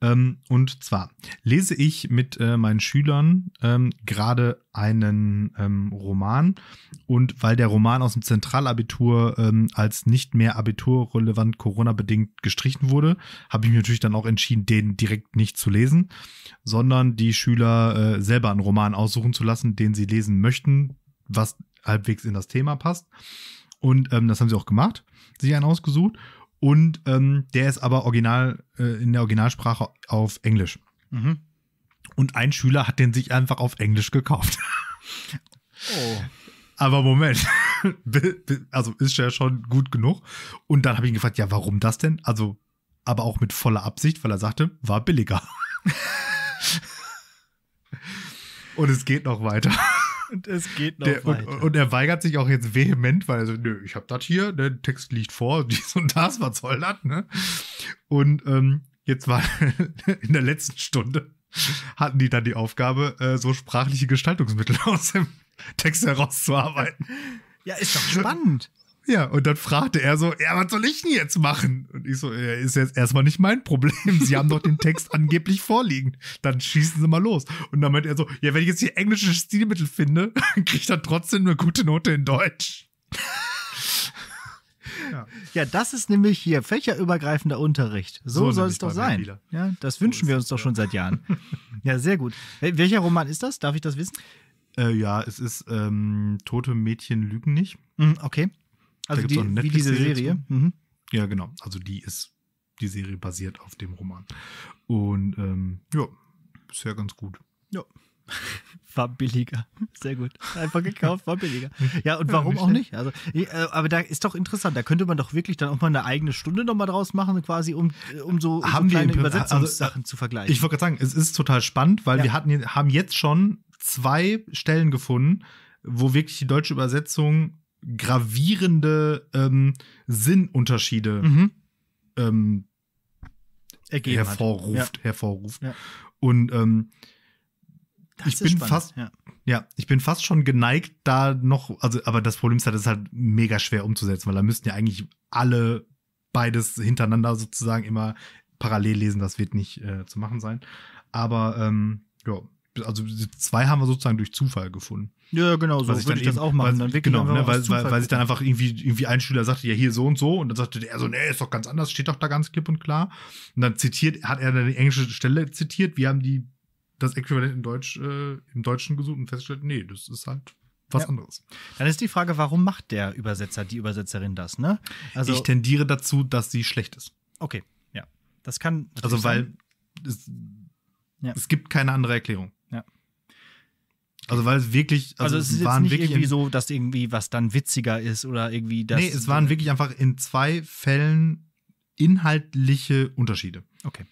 Ähm, und zwar lese ich mit äh, meinen Schülern ähm, gerade einen ähm, Roman, und weil der Roman aus dem Zentralabitur ähm, als nicht mehr abiturrelevant Corona-bedingt gestrichen wurde, habe ich mich natürlich dann auch entschieden, den direkt nicht zu lesen, sondern die Schüler äh, selber einen Roman aussuchen zu lassen, den sie lesen möchten, was halbwegs in das Thema passt. Und ähm, das haben sie auch gemacht, sich einen ausgesucht. Und ähm, der ist aber original äh, in der Originalsprache auf Englisch. Mhm. Und ein Schüler hat den sich einfach auf Englisch gekauft. Oh. Aber Moment, also ist ja schon gut genug. Und dann habe ich ihn gefragt, ja, warum das denn? Also, aber auch mit voller Absicht, weil er sagte, war billiger. Und es geht noch weiter. Und es geht noch der, weiter. Und, und er weigert sich auch jetzt vehement, weil er so, nö, ich habe das hier, der Text liegt vor, dies und das, was soll das, ne? Und ähm, jetzt war in der letzten Stunde, hatten die dann die Aufgabe, äh, so sprachliche Gestaltungsmittel aus dem Text herauszuarbeiten. Ja, ist doch spannend. Ja, und dann fragte er so, ja, was soll ich denn jetzt machen? Und ich so, ja, ist jetzt erstmal nicht mein Problem. Sie haben doch den Text angeblich vorliegen. Dann schießen Sie mal los. Und dann meint er so, ja, wenn ich jetzt hier englische Stilmittel finde, kriege ich dann trotzdem eine gute Note in Deutsch. Ja. Ja, das ist nämlich hier fächerübergreifender Unterricht. So, so soll es doch sein. Ja, das wünschen so wir uns doch ja. schon seit Jahren. Ja, sehr gut. Welcher Roman ist das? Darf ich das wissen? Äh, ja, es ist ähm, Tote Mädchen lügen nicht. Mhm, okay. Also die, wie diese Serie. Mhm. Ja, genau. Also die ist, die Serie basiert auf dem Roman. Und ähm, ja, ist ja ganz gut. Ja. War billiger. Sehr gut. Einfach gekauft, war billiger. Ja, und warum ja, nicht auch nicht? Also, aber da ist doch interessant. Da könnte man doch wirklich dann auch mal eine eigene Stunde noch mal draus machen, quasi, um, um so, haben so kleine wir Übersetzungssachen also, zu vergleichen. Ich wollte gerade sagen, es ist total spannend, weil ja. wir hatten, haben jetzt schon zwei Stellen gefunden, wo wirklich die deutsche Übersetzung gravierende ähm, Sinnunterschiede mhm. ähm, hervorruft. Ja. hervorruft. Ja. Und ähm, ich bin spannend, fast, ja. ja, ich bin fast schon geneigt, da noch, also, aber das Problem ist halt, das ist halt mega schwer umzusetzen, weil da müssten ja eigentlich alle beides hintereinander sozusagen immer parallel lesen, das wird nicht äh, zu machen sein. Aber ähm, ja, also zwei haben wir sozusagen durch Zufall gefunden. Ja, genau, so würde ich, dann ich eben, das auch machen. Weil, dann genau, ne, weil, weil, weil sich dann einfach irgendwie, irgendwie ein Schüler sagte, ja, hier so und so. Und dann sagte der so, nee, ist doch ganz anders, steht doch da ganz klipp und klar. Und dann zitiert, hat er dann die englische Stelle zitiert. Wir haben die das Äquivalent in Deutsch, äh, im Deutschen gesucht und festgestellt, nee, das ist halt was ja. anderes. Dann ist die Frage, warum macht der Übersetzer, die Übersetzerin das, ne? Also, ich tendiere dazu, dass sie schlecht ist. Okay, ja. Das kann Also, weil es, ja. es gibt keine andere Erklärung. Ja. Also, weil es wirklich. Also, also es ist waren jetzt nicht irgendwie so, dass irgendwie was dann witziger ist oder irgendwie das. Nee, es waren wirklich einfach in zwei Fällen inhaltliche Unterschiede. Okay.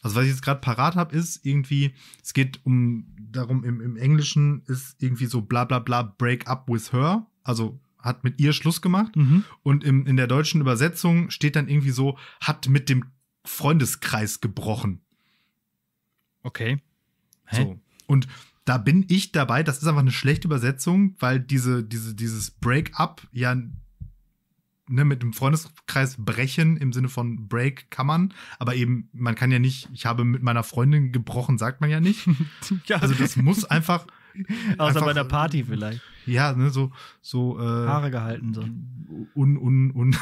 Also, was ich jetzt gerade parat habe, ist irgendwie, es geht um, darum, im, im Englischen ist irgendwie so bla bla bla break up with her, also hat mit ihr Schluss gemacht. Mhm. Und im, in der deutschen Übersetzung steht dann irgendwie so, hat mit dem Freundeskreis gebrochen. Okay. Hä? So. Und da bin ich dabei, das ist einfach eine schlechte Übersetzung, weil diese, diese, dieses Break-up ja ne, mit dem Freundeskreis brechen, im Sinne von Break kann man, aber eben, man kann ja nicht, ich habe mit meiner Freundin gebrochen, sagt man ja nicht. Ja. Also das muss einfach Außer einfach, bei der Party vielleicht. Ja, ne, so so äh, Haare gehalten. So. Un, un, un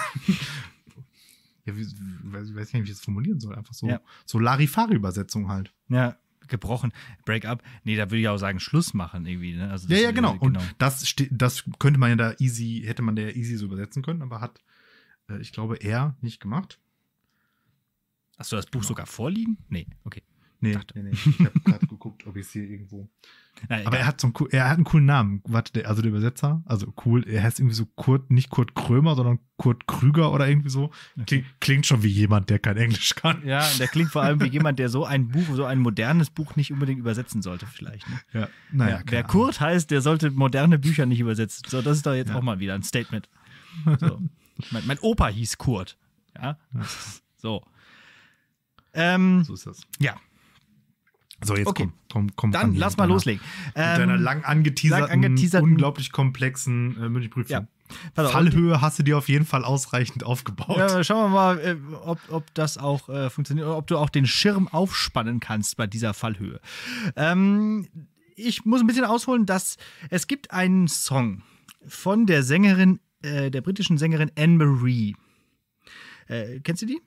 ja, wie, weiß, weiß gar nicht, wie ich das formulieren soll. Einfach so, ja. so Larifari-Übersetzung halt. Ja. Gebrochen, Break-up, nee, da würde ich auch sagen, Schluss machen irgendwie. Ne? Also das, ja, ja, genau. Äh, genau. Und das, das könnte man ja da easy, hätte man da ja easy so übersetzen können, aber hat, äh, ich glaube, er nicht gemacht. Hast du das Buch genau. sogar vorliegen? Nee, okay. Nee, ich, nee, nee. ich habe gerade geguckt, ob ich es hier irgendwo. Na, aber er hat, so einen, er hat einen coolen Namen. Warte, der, also der Übersetzer, also cool, er heißt irgendwie so Kurt, nicht Kurt Krömer, sondern Kurt Krüger oder irgendwie so. Kling, klingt schon wie jemand, der kein Englisch kann. Ja, und der klingt vor allem wie jemand, der so ein Buch, so ein modernes Buch nicht unbedingt übersetzen sollte vielleicht. Ne? Ja, naja, ja, wer Kurt heißt, der sollte moderne Bücher nicht übersetzen. So, das ist doch jetzt ja. auch mal wieder ein Statement. So. mein, mein Opa hieß Kurt. Ja, so. Ähm, so ist das. Ja. So, jetzt okay. komm, komm, komm, dann komm, lass mal deiner, loslegen. Mit ähm, deiner lang angeteaserten, lang angeteaserten, unglaublich komplexen äh, Mündliche Prüfung. Ja. Fallhöhe hast du dir auf jeden Fall ausreichend aufgebaut. Ja, schauen wir mal, äh, ob, ob das auch äh, funktioniert oder ob du auch den Schirm aufspannen kannst bei dieser Fallhöhe. Ähm, ich muss ein bisschen ausholen, dass es gibt einen Song von der Sängerin, äh, der britischen Sängerin Anne-Marie. Äh, kennst du die?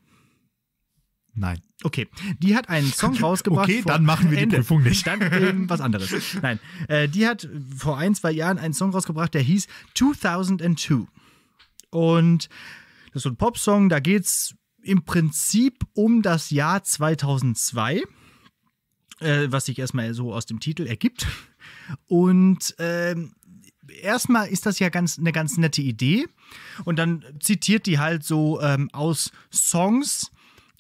Nein. Okay, die hat einen Song rausgebracht. Okay, dann machen wir die Ende. Prüfung nicht. Dann eben was anderes. Nein, äh, die hat vor ein, zwei Jahren einen Song rausgebracht, der hieß zweitausendzwei. Und das ist so ein Popsong, da geht es im Prinzip um das Jahr zweitausendzwei, äh, was sich erstmal so aus dem Titel ergibt. Und äh, erstmal ist das ja ganz, eine ganz nette Idee. Und dann zitiert die halt so ähm, aus Songs,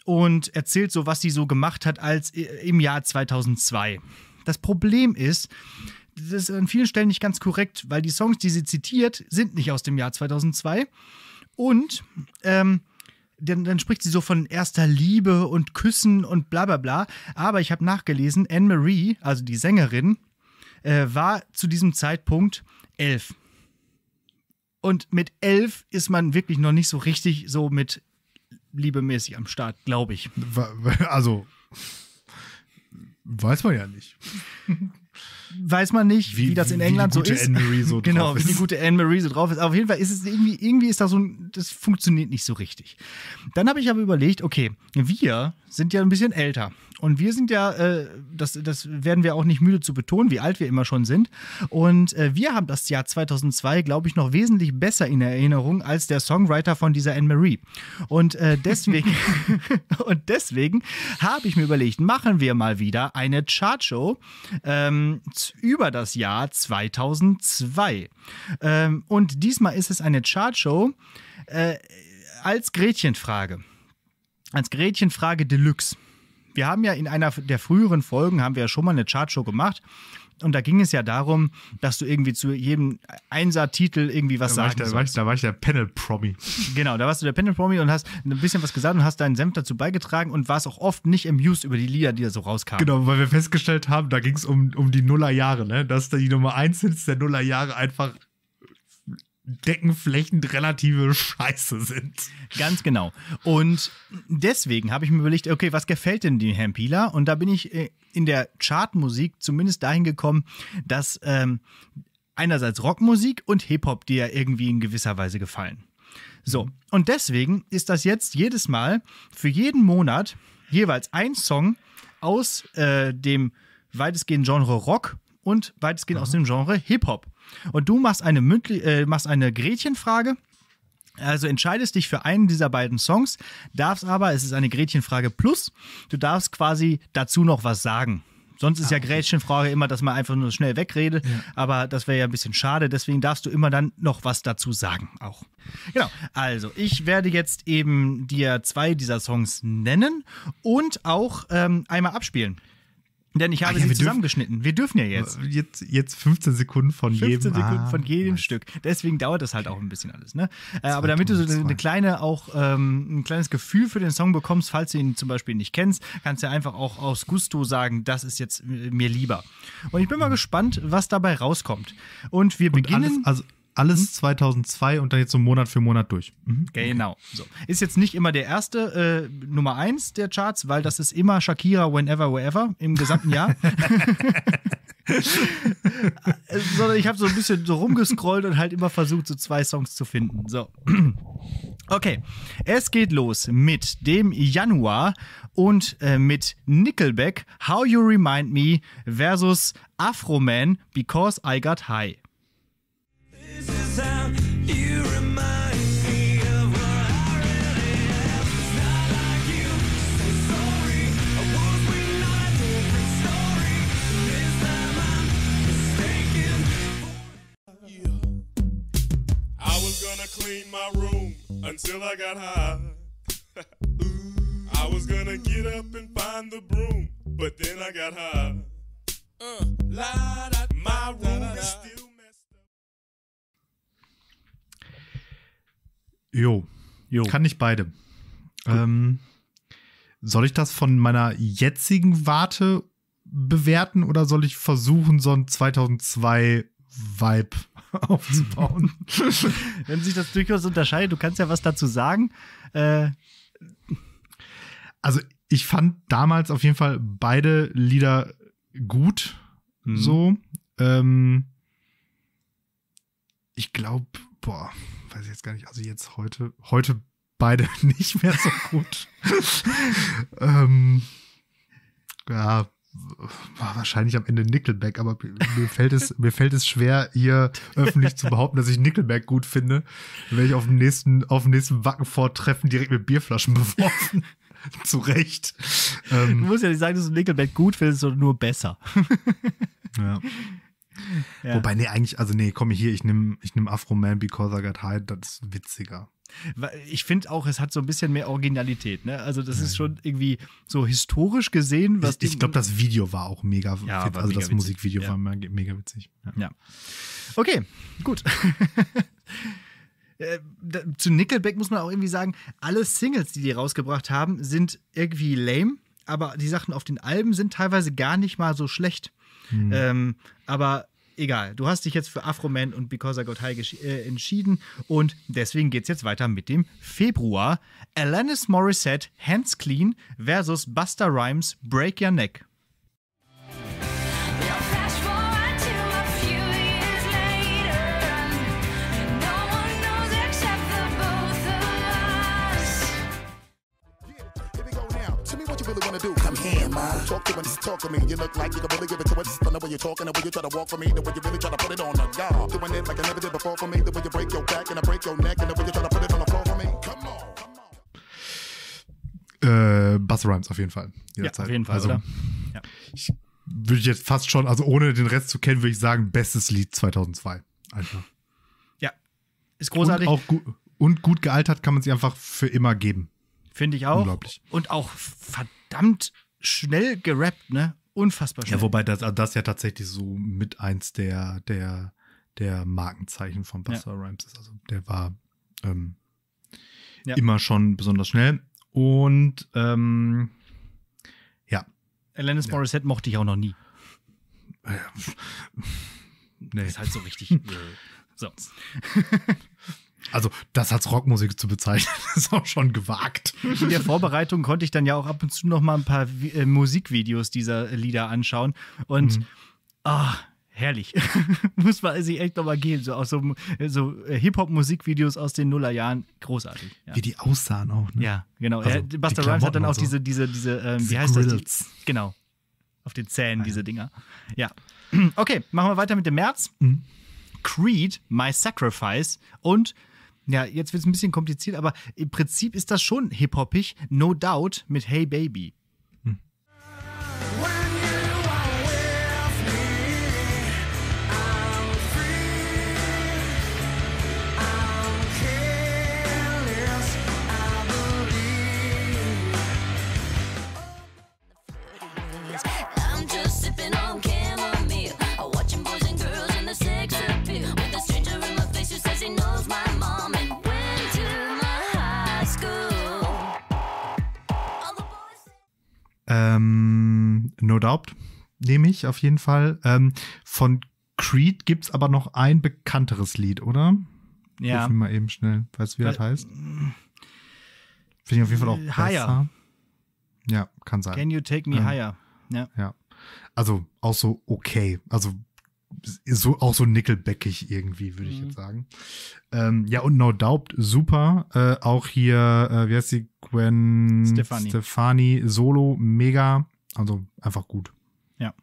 und erzählt so, was sie so gemacht hat als im Jahr zweitausendzwei. Das Problem ist, das ist an vielen Stellen nicht ganz korrekt, weil die Songs, die sie zitiert, sind nicht aus dem Jahr zweitausendzwei. Und ähm, dann, dann spricht sie so von erster Liebe und Küssen und bla bla bla. Aber ich habe nachgelesen, Anne-Marie, also die Sängerin, äh, war zu diesem Zeitpunkt elf. Und mit elf ist man wirklich noch nicht so richtig so mit liebemäßig am Start, glaube ich. Also, weiß man ja nicht. Weiß man nicht, wie, wie das in England so ist. So genau, wie die gute Anne-Marie so drauf ist. Aber auf jeden Fall ist es irgendwie, irgendwie ist das so ein, das funktioniert nicht so richtig. Dann habe ich aber überlegt, okay, wir sind ja ein bisschen älter. Und wir sind ja, äh, das, das werden wir auch nicht müde zu betonen, wie alt wir immer schon sind. Und äh, wir haben das Jahr zweitausendzwei, glaube ich, noch wesentlich besser in Erinnerung als der Songwriter von dieser Anne-Marie. Und, äh, deswegen und deswegen habe ich mir überlegt, machen wir mal wieder eine Chartshow ähm, über das Jahr zweitausendzwei. Ähm, und diesmal ist es eine Chartshow äh, als Gretchenfrage. Als Gretchenfrage Deluxe. Wir haben ja in einer der früheren Folgen haben wir ja schon mal eine Chartshow gemacht. Und da ging es ja darum, dass du irgendwie zu jedem Einser-Titel irgendwie was da sagen sollst. War ich, da war ich der Panel-Promi. Genau, da warst du der Panel-Promi und hast ein bisschen was gesagt und hast deinen Senf dazu beigetragen und warst auch oft nicht amused über die Lieder, die da so rauskamen. Genau, weil wir festgestellt haben, da ging es um, um die Nullerjahre, ne? Dass da die Nummer eins Hits der Nullerjahre einfach deckenflächend relative Scheiße sind. Ganz genau. Und deswegen habe ich mir überlegt, okay, was gefällt denn dem Herrn Pieler? Und da bin ich in der Chartmusik zumindest dahin gekommen, dass ähm, einerseits Rockmusik und Hip-Hop dir irgendwie in gewisser Weise gefallen. So, und deswegen ist das jetzt jedes Mal für jeden Monat jeweils ein Song aus äh, dem weitestgehend Genre Rock und weitestgehend mhm. aus dem Genre Hip-Hop. Und du machst eine, äh, machst eine Gretchenfrage, also entscheidest dich für einen dieser beiden Songs, darfst aber, es ist eine Gretchenfrage plus, du darfst quasi dazu noch was sagen. Sonst ist ah, ja Gretchenfrage immer, dass man einfach nur schnell wegredet, ja. aber das wäre ja ein bisschen schade, deswegen darfst du immer dann noch was dazu sagen auch. Genau, also ich werde jetzt eben dir zwei dieser Songs nennen und auch ähm, einmal abspielen. Denn ich habe Ach ja, sie wir zusammengeschnitten. Dürfen, wir dürfen ja jetzt. Jetzt, jetzt fünfzehn Sekunden von jedem. fünfzehn Sekunden ah, von jedem nice. Stück. Deswegen dauert das halt auch ein bisschen alles. Ne? Aber damit du so eine kleine, auch, ähm, ein kleines Gefühl für den Song bekommst, falls du ihn zum Beispiel nicht kennst, kannst du ja einfach auch aus Gusto sagen, das ist jetzt mir lieber. Und ich bin mal gespannt, was dabei rauskommt. Und wir und beginnen... Alles, also Alles zweitausendzwei und dann jetzt so Monat für Monat durch. Mhm. Genau. So. Ist jetzt nicht immer der erste äh, Nummer eins der Charts, weil das ist immer Shakira, Whenever, Wherever im gesamten Jahr. Sondern ich habe so ein bisschen so rumgescrollt und halt immer versucht, so zwei Songs zu finden. So. Okay. Es geht los mit dem Januar und äh, mit Nickelback, How You Remind Me versus Afro Man, Because I Got High. You remind me of what I really am. It's not like you, so sorry. I was we not a different story. This time I'm mistaken for you. I was gonna clean my room until I got high. I was gonna get up and find the broom, but then I got high. Uh, la, da, my room da, da, da. Is still. Jo. jo, kann nicht beide. Ähm, soll ich das von meiner jetzigen Warte bewerten oder soll ich versuchen, so ein zweitausendzwei-Vibe aufzubauen? Wenn sich das durchaus unterscheidet, du kannst ja was dazu sagen. Äh also ich fand damals auf jeden Fall beide Lieder gut. Mhm. So. Ähm, ich glaube, boah. Weiß ich jetzt gar nicht, also jetzt heute, heute beide nicht mehr so gut. ähm, ja, war wahrscheinlich am Ende Nickelback, aber mir fällt es, mir fällt es schwer, hier öffentlich zu behaupten, dass ich Nickelback gut finde, wenn ich auf dem nächsten, auf dem nächsten Wacken-Vortreffen direkt mit Bierflaschen beworfen. Zu Recht. Ähm, du musst ja nicht sagen, dass du Nickelback gut findest, sondern nur besser. Ja. Ja. Wobei, nee, eigentlich, also nee, komm hier, ich nehme ich nehm Afro Man, Because I Got High, das ist witziger. Ich finde auch, es hat so ein bisschen mehr Originalität, ne? Also das Nein. ist schon irgendwie so historisch gesehen. Was ich ich glaube, das Video war auch mega, ja, war also mega das witzig. Musikvideo ja. war mega witzig. Ja. ja. Okay, gut. Zu Nickelback muss man auch irgendwie sagen, alle Singles, die die rausgebracht haben, sind irgendwie lame, aber die Sachen auf den Alben sind teilweise gar nicht mal so schlecht. Hm. Ähm, aber egal, du hast dich jetzt für Afro Man und Because I Got High äh, entschieden und deswegen geht's jetzt weiter mit dem Februar. Alanis Morissette, Hands Clean versus Busta Rhymes, Break Your Neck. Äh, Busta Rhymes auf jeden Fall. Ja, auf jeden Fall, also, oder? Ja. Ich würde jetzt fast schon, also ohne den Rest zu kennen, würde ich sagen, bestes Lied zweitausendzwei. Einfach. Ja, ist großartig. Und, auch gut, und gut gealtert kann man sie einfach für immer geben. Finde ich auch. Unglaublich. Und auch verdammt schnell gerappt, ne? unfassbar schnell. Ja, wobei das, das ja tatsächlich so mit eins der, der, der Markenzeichen von Busta ja. Rhymes ist. Also der war ähm, ja. immer schon besonders schnell. Und ähm, ja. Alanis ja. Morissette mochte ich auch noch nie. Ja. Nee. Das ist halt so richtig. So. Also, das als Rockmusik zu bezeichnen, ist auch schon gewagt. In der Vorbereitung konnte ich dann ja auch ab und zu noch mal ein paar äh, Musikvideos dieser Lieder anschauen. Und, ah, mhm. oh, herrlich. Muss man sich echt noch mal geben. So, auch so, so Hip-Hop-Musikvideos aus den Nullerjahren. Großartig. Ja. Wie die aussahen auch, ne? Ja, genau. Also, Busta Rhymes hat dann auch so. diese, diese, diese, ähm, diese wie heißt Grills. das? Die, genau. Auf den Zähnen, diese Dinger. Ja. Okay, machen wir weiter mit dem März. Mhm. Creed, My Sacrifice und ja, jetzt wird es ein bisschen kompliziert, aber im Prinzip ist das schon hip-hoppig. No Doubt mit Hey Baby. Hm. Ähm, No Doubt nehme ich auf jeden Fall. Ähm, von Creed gibt es aber noch ein bekannteres Lied, oder? Ja. Ruf ihn mal eben schnell. Weißt du, wie das heißt? Finde ich auf jeden Fall auch besser. Higher. Ja, kann sein. Can you take me ähm, higher? Ja. ja. Also auch so okay. Also so, auch so nickelbackig irgendwie, würde mhm. ich jetzt sagen. Ähm, ja, und No Doubt, super. Äh, auch hier, äh, wie heißt sie? Gwen Stefani. Stefani, Solo, mega. Also einfach gut. Ja.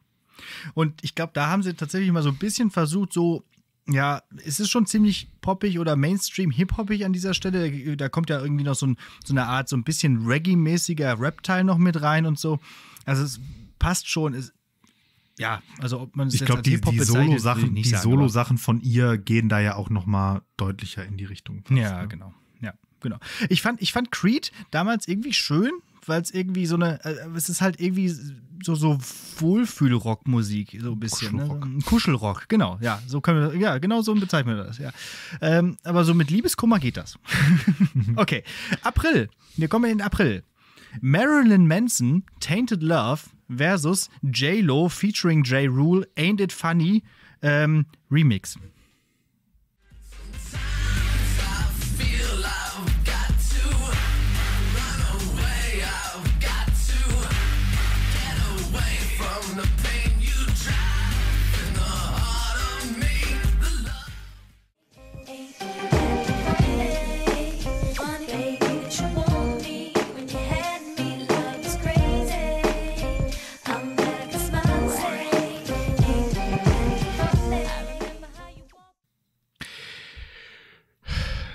Und ich glaube, da haben sie tatsächlich mal so ein bisschen versucht, so, ja, es ist schon ziemlich poppig oder Mainstream-Hip-Hoppig an dieser Stelle. Da kommt ja irgendwie noch so, ein, so eine Art, so ein bisschen Reggae-mäßiger Rap-Teil noch mit rein und so. Also es passt schon, es ja, also ob man es jetzt als Hip-Hop bezeichnet, würde ich nicht sagen. Die Solo-Sachen von ihr gehen da ja auch noch mal deutlicher in die Richtung. Fast, ja, ne? genau. Ja, genau. Ich fand, ich fand Creed damals irgendwie schön, weil es irgendwie so eine, es ist halt irgendwie so, so Wohlfühl-Rock-Musik, so ein bisschen. Kuschelrock. Ne? Kuschelrock, genau. Ja, so können wir, ja, genau so bezeichnen wir das, ja. Ähm, aber so mit Liebeskummer geht das. Okay, April. Wir kommen in den April. Marilyn Manson, Tainted Love versus J-Lo featuring J. Rule, Ain't It Funny, ähm, Remix.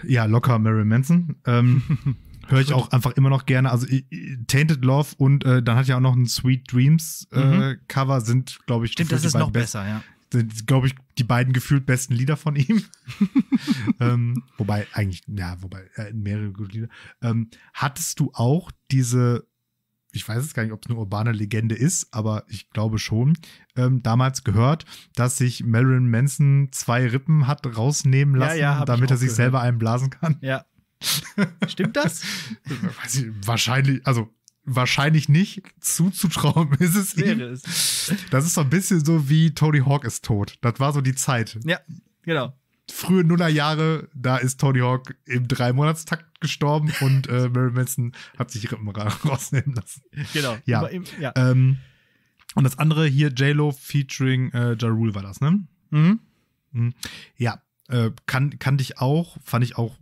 Ja, locker Marilyn Manson. Ähm, Höre ich auch einfach immer noch gerne. Also Tainted Love und äh, dann hat ja auch noch ein Sweet Dreams äh, mhm. Cover sind, glaube ich, Stimmt, das ist noch besser, ja. Sind, glaube ich, die beiden gefühlt besten Lieder von ihm. ähm, wobei, eigentlich, ja, wobei, äh, mehrere gute Lieder. Ähm, hattest du auch diese, ich weiß jetzt gar nicht, ob es eine urbane Legende ist, aber ich glaube schon, ähm, damals gehört, dass sich Marilyn Manson zwei Rippen hat rausnehmen lassen, ja, ja, damit er sich gehört. selber einblasen kann. Ja. Stimmt das? Weiß ich, wahrscheinlich, also wahrscheinlich nicht. Zuzutrauen ist es ihm. Wäre es. Das ist so ein bisschen so wie Tony Hawk ist tot. Das war so die Zeit. Ja, genau. Frühe Nullerjahre, da ist Tony Hawk im Drei-Monatstakt gestorben und äh, Marilyn Manson hat sich Rippen rausnehmen lassen. Genau. Ja. Im, ja. Ähm, und das andere hier, J-Lo featuring äh, Ja Rule war das, ne? Mhm. mhm. Ja, äh, kan kannte ich auch, fand ich auch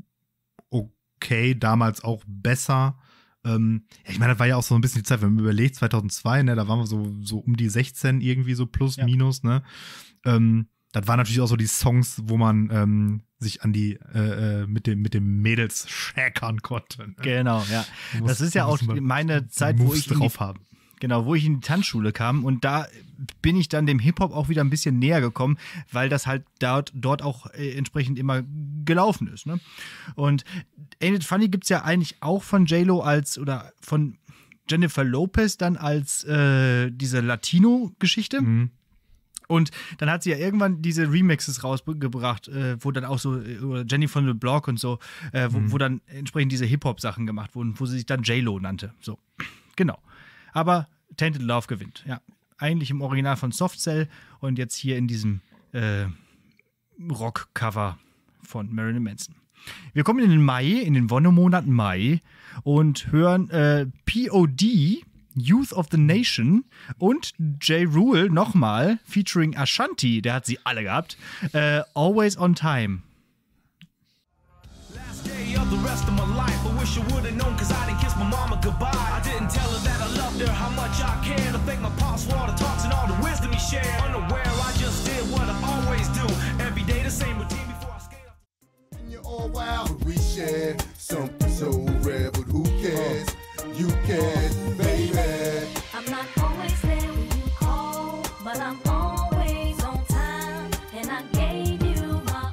okay, damals auch besser. Ähm, ja, ich meine, das war ja auch so ein bisschen die Zeit, wenn man überlegt, zweitausendzwei, ne, da waren wir so, so um die sechzehn irgendwie so plus, ja. minus, ne? Ähm, Das waren natürlich auch so die Songs, wo man ähm, sich an die äh, mit dem mit dem Mädels schäkern konnte. Ne? Genau, ja. Muss, das ist ja auch meine Zeit, Moves wo ich drauf die, haben. Genau, wo ich in die Tanzschule kam und da bin ich dann dem Hip-Hop auch wieder ein bisschen näher gekommen, weil das halt dort, dort auch äh, entsprechend immer gelaufen ist. Ne? Und Ain't It Funny gibt es ja eigentlich auch von J-Lo als oder von Jennifer Lopez dann als äh, diese Latino-Geschichte. Mhm. Und dann hat sie ja irgendwann diese Remixes rausgebracht, äh, wo dann auch so, oder Jenny von the Block und so, äh, wo, mhm. wo dann entsprechend diese Hip-Hop-Sachen gemacht wurden, wo sie sich dann J-Lo nannte. So, genau. Aber Tainted Love gewinnt, ja. Eigentlich im Original von Soft Cell und jetzt hier in diesem äh, Rock-Cover von Marilyn Manson. Wir kommen in den Mai, in den Wonnemonat Mai und hören äh, P O D, Youth of the Nation und J. Rule nochmal, featuring Ashanti, der hat sie alle gehabt, äh, Always on Time. Last day of the rest of my life, I wish I would have known, cause I didn't kiss my mama goodbye. I didn't tell her that I loved her, how much I cared. I thank my pops for all the talks and all the wisdom he shared. Unaware, I just did what I always do. Every day the same routine before I scale up. And you're all wild, we share something so rare, but who cares? You can, baby. I'm not always there when you call, but I'm always on time and I gave you my.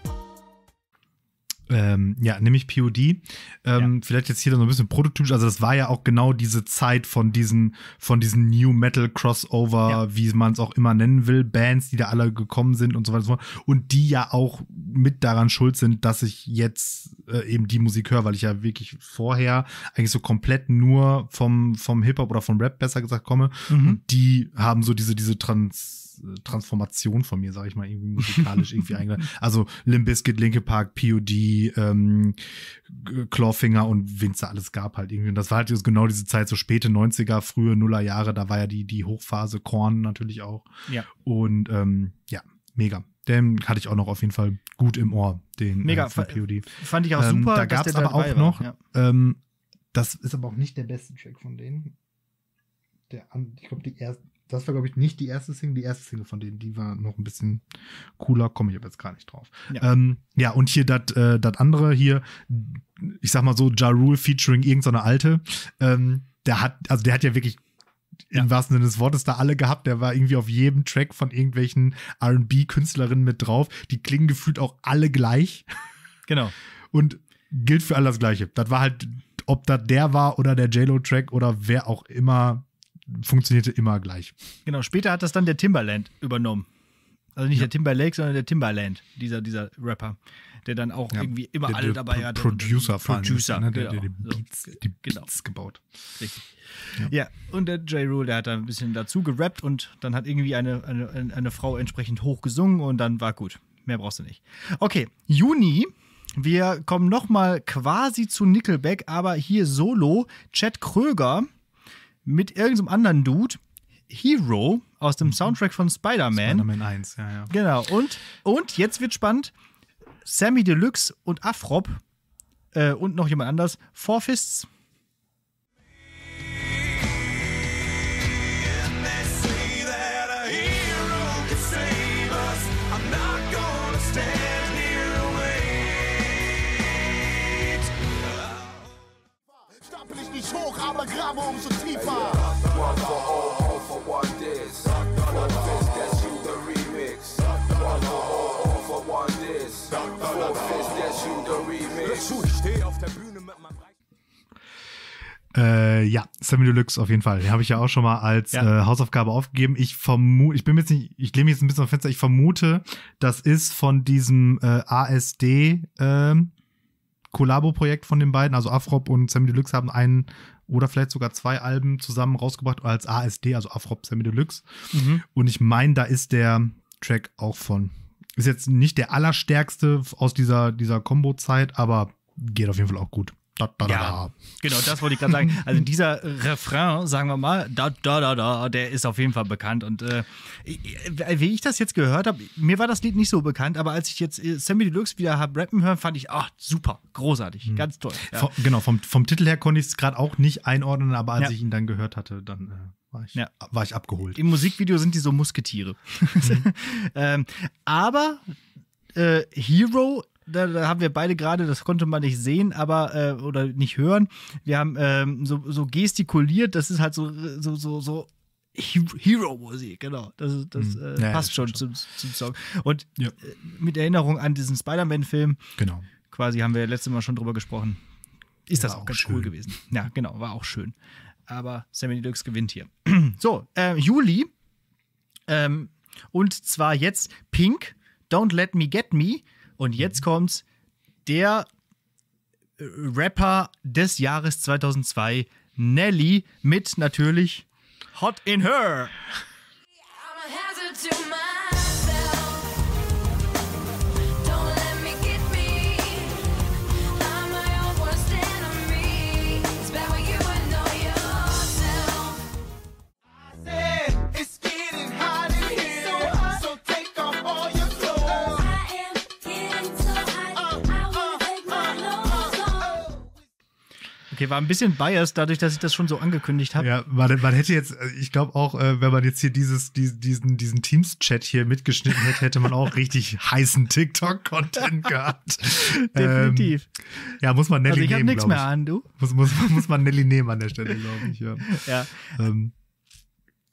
Ähm, ja, nämlich P O D. Ähm, ja. Vielleicht jetzt hier noch ein bisschen prototypisch. Also das war ja auch genau diese Zeit von diesen, von diesen New Metal Crossover, ja. wie man es auch immer nennen will, Bands, die da alle gekommen sind und so weiter und so fort. Und die ja auch mit daran schuld sind, dass ich jetzt äh, eben die Musik höre, weil ich ja wirklich vorher eigentlich so komplett nur vom, vom Hip-Hop oder vom Rap, besser gesagt, komme. Mhm. Und die haben so diese, diese Trans- Transformation von mir, sag ich mal, irgendwie musikalisch irgendwie eingeladen. Also Limp Bizkit, Linkin Park, P O D, ähm, Clawfinger und wen es da alles gab halt irgendwie. Und das war halt genau diese Zeit, so späte neunziger, frühe Nuller Jahre, da war ja die, die Hochphase, Korn natürlich auch. Ja. Und ähm, ja, mega. Den hatte ich auch noch auf jeden Fall gut im Ohr, den mega, äh, von P O D. Fand ich auch super. Ähm, da gab es aber auch noch, ja. ähm, das ist aber auch nicht der beste Track von denen. Der, ich glaube, die erste Das war, glaube ich, nicht die erste Single. Die erste Single von denen, die war noch ein bisschen cooler. Komme ich aber jetzt gar nicht drauf. Ja, ähm, ja und hier das äh, andere hier, ich sag mal so, Ja Rule featuring irgendeine Alte. Ähm, der hat, also der hat ja wirklich ja. im wahrsten Sinne des Wortes da alle gehabt. Der war irgendwie auf jedem Track von irgendwelchen R und B-Künstlerinnen mit drauf. Die klingen gefühlt auch alle gleich. Genau. Und gilt für alle das Gleiche. Das war halt, ob das der war oder der J-Lo-Track oder wer auch immer, funktionierte immer gleich. Genau, später hat das dann der Timbaland übernommen. Also nicht ja. der Timberlake, sondern der Timbaland, dieser, dieser Rapper, der dann auch ja. irgendwie immer der, alle der dabei Pro hat. Producer. Producer, ne? genau. der, der die Beats, so. die Beats genau. gebaut. Richtig. Ja. ja, und der J. Rule, der hat da ein bisschen dazu gerappt und dann hat irgendwie eine, eine, eine Frau entsprechend hoch gesungen und dann war gut. Mehr brauchst du nicht. Okay, Juni. Wir kommen nochmal quasi zu Nickelback, aber hier solo. Chad Kroeger mit irgendeinem anderen Dude, Hero, aus dem Soundtrack von Spider-Man. Spider-Man eins, ja, ja. Genau, und, und jetzt wird spannend, Samy Deluxe und Afrob äh, und noch jemand anders, Four Fists. Hoch, aber grabe umso tiefer. Äh, ja, Samy Deluxe auf jeden Fall. Den habe ich ja auch schon mal als ja. äh, Hausaufgabe aufgegeben. Ich vermute, ich bin jetzt nicht, ich lehne mich jetzt ein bisschen am Fenster, ich vermute, das ist von diesem äh, A S D, ähm, Kollabo-Projekt von den beiden, also Afrob und Samy Deluxe haben einen oder vielleicht sogar zwei Alben zusammen rausgebracht als A S D, also Afrob, Samy Deluxe. Mhm. Und ich meine, da ist der Track auch von. Ist jetzt nicht der allerstärkste aus dieser, dieser Combo-Zeit, aber geht auf jeden Fall auch gut. Da, da, da, ja, da. Genau, das wollte ich gerade sagen. Also dieser Refrain, sagen wir mal, da, da, da, da, der ist auf jeden Fall bekannt. Und äh, wie ich das jetzt gehört habe, mir war das Lied nicht so bekannt, aber als ich jetzt Samy Deluxe wieder habe rappen hören, fand ich, ach, super, großartig, mhm. ganz toll. Ja. Von, genau, vom, vom Titel her konnte ich es gerade auch nicht einordnen, aber als ja. ich ihn dann gehört hatte, dann äh, war, ich, ja. war ich abgeholt. Im Musikvideo sind die so Musketiere. Mhm. ähm, aber äh, Hero Da, da haben wir beide gerade, das konnte man nicht sehen, aber äh, oder nicht hören. Wir haben ähm, so, so gestikuliert, das ist halt so, so, so, so Hero-Musik, genau. Das, das mm. äh, ja, passt das schon, schon. Zum, zum Song. Und ja. äh, mit Erinnerung an diesen Spider-Man-Film, genau. quasi haben wir letztes Mal schon drüber gesprochen. Ist ja, das auch ganz auch cool gewesen. Ja, genau, war auch schön. aber Samy Deluxe gewinnt hier. So, äh, Juli. Ähm, und zwar jetzt Pink, Don't Let Me Get Me. Und jetzt kommt's, der Rapper des Jahres zweitausendzwei, Nelly, mit natürlich Hot in Her. Okay, war ein bisschen biased dadurch, dass ich das schon so angekündigt habe. Ja, man, man hätte jetzt, ich glaube auch, wenn man jetzt hier dieses, diesen, diesen Teams-Chat hier mitgeschnitten hätte, hätte man auch richtig heißen TikTok-Content gehabt. Definitiv. Ähm, ja, muss man Nelly also ich nehmen, ich habe nichts mehr an, du? Muss, muss, muss man Nelly nehmen an der Stelle, glaube ich, ja. Ja. Ähm,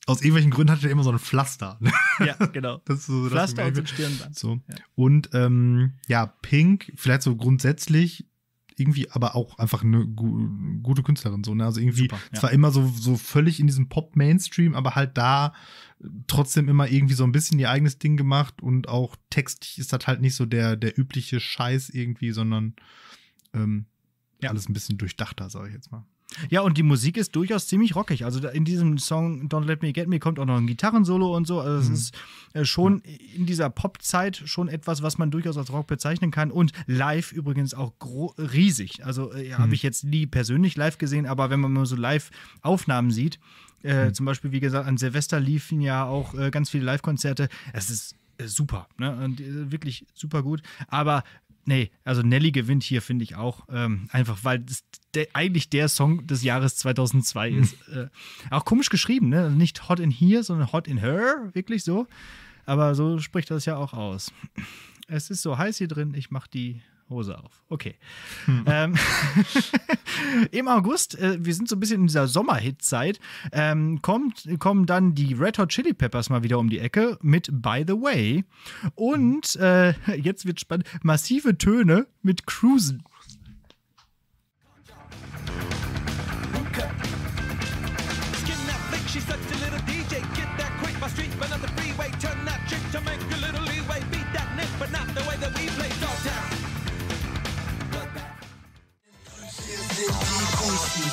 aus irgendwelchen Gründen hatte er immer so ein Pflaster. Ja, genau. Das ist so, Pflaster und so ein Stirnband. So. Ja. Und ähm, ja, Pink, vielleicht so grundsätzlich irgendwie, aber auch einfach eine gu gute Künstlerin, so, ne? Also irgendwie Super, ja. zwar immer so, so völlig in diesem Pop-Mainstream, aber halt da trotzdem immer irgendwie so ein bisschen ihr eigenes Ding gemacht und auch textlich ist das halt nicht so der, der übliche Scheiß irgendwie, sondern ähm, ja. alles ein bisschen durchdachter, sage ich jetzt mal. Ja, und die Musik ist durchaus ziemlich rockig. Also in diesem Song Don't Let Me Get Me kommt auch noch ein Gitarrensolo und so. Also es mhm. ist äh, schon in dieser Popzeit schon etwas, was man durchaus als Rock bezeichnen kann. Und live übrigens auch riesig. Also äh, mhm. habe ich jetzt nie persönlich live gesehen, aber wenn man mal so Live-Aufnahmen sieht, äh, mhm. zum Beispiel, wie gesagt, an Silvester liefen ja auch äh, ganz viele Live-Konzerte. Es ist äh, super, ne? Und äh, wirklich super gut. Aber nee, also Nelly gewinnt hier, finde ich auch. Ähm, einfach, weil das de eigentlich der Song des Jahres zweitausendzwei ist. Äh, auch komisch geschrieben, ne? Also nicht Hot in Here, sondern Hot in Her, wirklich so. Aber so spricht das ja auch aus. Es ist so heiß hier drin, ich mache die Hose auf. Okay. Hm. Ähm, im August, äh, wir sind so ein bisschen in dieser Sommerhitzeit, ähm, kommt, kommen dann die Red Hot Chili Peppers mal wieder um die Ecke mit By the Way. Und äh, jetzt wird spannend, massive Töne mit Cruisen.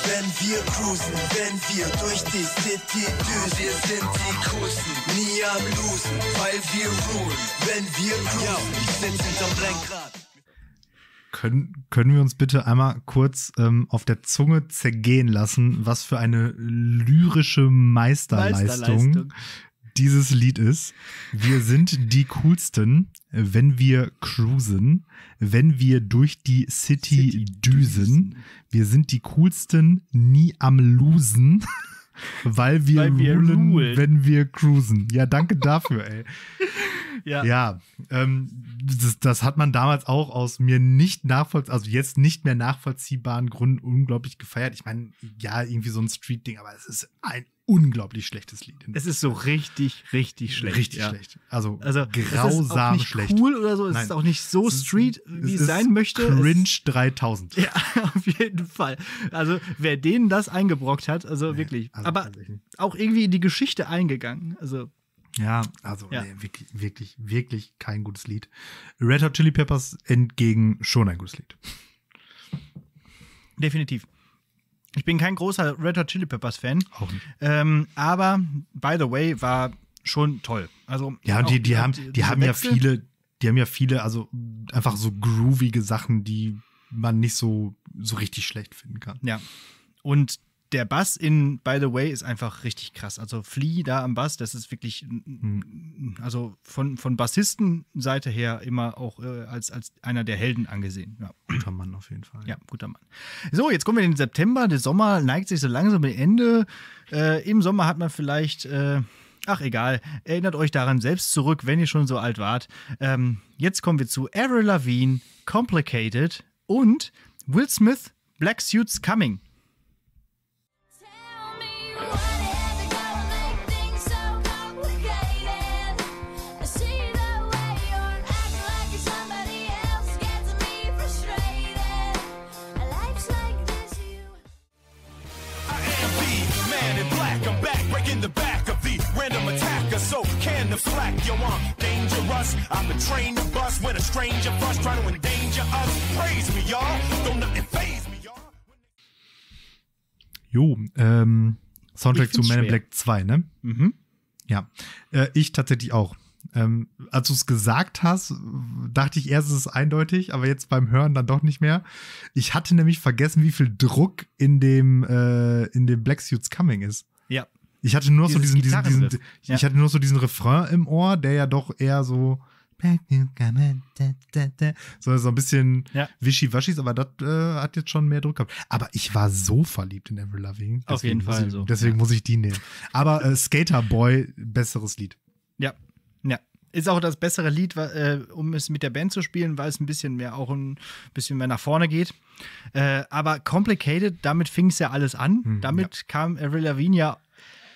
Wenn wir cruisen, wenn wir durch die City düsen, wir sind die Coolsten, nie am Losen, weil wir ruhen, wenn wir cruisen, ich sitze hinterm Lenkrad. Können, können wir uns bitte einmal kurz ähm, auf der Zunge zergehen lassen, was für eine lyrische Meisterleistung, Meisterleistung. dieses Lied ist. Wir sind die Coolsten, wenn wir cruisen, wenn wir durch die City, City düsen. düsen. Wir sind die Coolsten, nie am Losen, weil wir, weil wir rulen, rulen, wenn wir cruisen. Ja, danke dafür, ey. Ja, ja ähm, das, das hat man damals auch aus mir nicht nachvollziehbaren, also jetzt nicht mehr nachvollziehbaren Gründen unglaublich gefeiert. Ich meine, ja, irgendwie so ein Street-Ding, aber es ist ein unglaublich schlechtes Lied. Es ist so richtig, richtig schlecht. Richtig ja. schlecht. Also, also grausam schlecht. Es ist auch nicht schlecht. cool oder so. Es Nein. ist auch nicht so street, es wie es sein möchte. Cringe es dreitausend. Ja, auf jeden Fall. Also, wer denen das eingebrockt hat, also nee, wirklich. Also aber auch irgendwie in die Geschichte eingegangen. Also Ja, also ja. Nee, wirklich, wirklich, wirklich kein gutes Lied. Red Hot Chili Peppers entgegen schon ein gutes Lied. Definitiv. Ich bin kein großer Red Hot Chili Peppers Fan. Auch nicht. Ähm, aber By the Way war schon toll. Also ja, und die, die haben, die, die haben ja viele, die haben ja viele, also einfach so groovige Sachen, die man nicht so so richtig schlecht finden kann. Ja. Und der Bass in By the Way ist einfach richtig krass. Also Flea da am Bass, das ist wirklich, mhm. also von, von Bassistenseite her immer auch äh, als, als einer der Helden angesehen. Ja. Guter Mann auf jeden Fall. Ja, guter Mann. So, jetzt kommen wir in den September. Der Sommer neigt sich so langsam dem Ende. Äh, im Sommer hat man vielleicht, äh, ach egal, erinnert euch daran selbst zurück, wenn ihr schon so alt wart. Ähm, jetzt kommen wir zu Avril Lavigne, Complicated und Will Smith, Black Suit's Coming. us. I've been trained to bust when a stranger first trying to endanger us. Praise me, y'all. Don't nothing faze me, y'all. Jo, ähm, Soundtrack zu Man in Black zwei, ne? Mhm. Ja, äh, ich tatsächlich auch. Ähm, als du es gesagt hast, dachte ich erst, es ist eindeutig, aber jetzt beim Hören dann doch nicht mehr. Ich hatte nämlich vergessen, wie viel Druck in dem, äh, in dem Black Suits Coming ist. Ja. Ich hatte nur Dieses so diesen, diesen, diesen ja. ich hatte nur so diesen Refrain im Ohr, der ja doch eher so so, so ein bisschen ja. wischiwaschi ist, aber das äh, hat jetzt schon mehr Druck gehabt. Aber ich war so verliebt in Avril Lavigne. Deswegen Auf jeden Fall ich, so. Deswegen ja. muss ich die nehmen. Aber äh, Skater Boy, besseres Lied. Ja. Ja, ist auch das bessere Lied, äh, um es mit der Band zu spielen, weil es ein bisschen mehr auch ein bisschen mehr nach vorne geht. Äh, aber Complicated, damit fing es ja alles an. Hm, damit ja. kam Avril Lavigne ja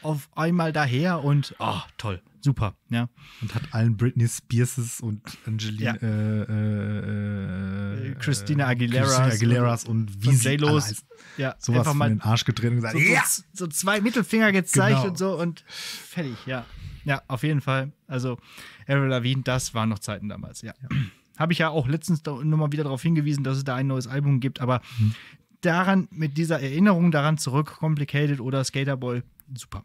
auf einmal daher und oh, toll, super. Ja. Und hat allen Britney Spearses und Angelina ja. äh, äh, äh, Christina Aguileras, Christina Aguileras und wie sie alle heißen. Ja, sowas von den Arsch gedreht und gesagt, so, ja! so, so zwei Mittelfinger gezeigt genau. und so und fertig, ja. Ja, auf jeden Fall. Also, Avril Lavigne, das waren noch Zeiten damals, ja. ja. Habe ich ja auch letztens nochmal wieder darauf hingewiesen, dass es da ein neues Album gibt, aber mhm. daran, mit dieser Erinnerung daran zurück, Complicated oder Skaterboy, super.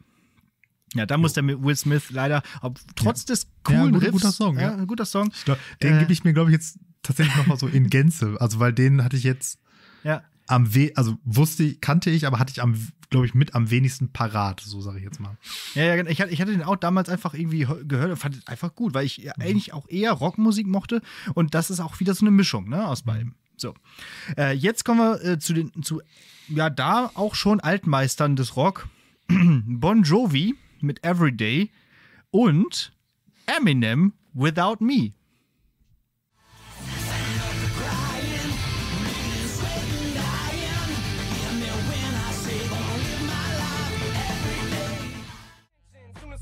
Ja, da muss der mit Will Smith leider, ob, trotz ja. des coolen ja, guter, Riffs, guter Song, ja. Ein guter Song. Glaub, den äh, gebe ich mir, glaube ich, jetzt tatsächlich nochmal so in Gänze, also, weil den hatte ich jetzt ja. am we, also wusste ich, kannte ich, aber hatte ich am glaube ich, mit am wenigsten parat, so sage ich jetzt mal. Ja, ja, ich hatte den auch damals einfach irgendwie gehört und fand es einfach gut, weil ich mhm. eigentlich auch eher Rockmusik mochte und das ist auch wieder so eine Mischung, ne, aus beidem. So, äh, jetzt kommen wir äh, zu den, zu, ja, da auch schon Altmeistern des Rock. Bon Jovi mit Everyday und Eminem Without Me.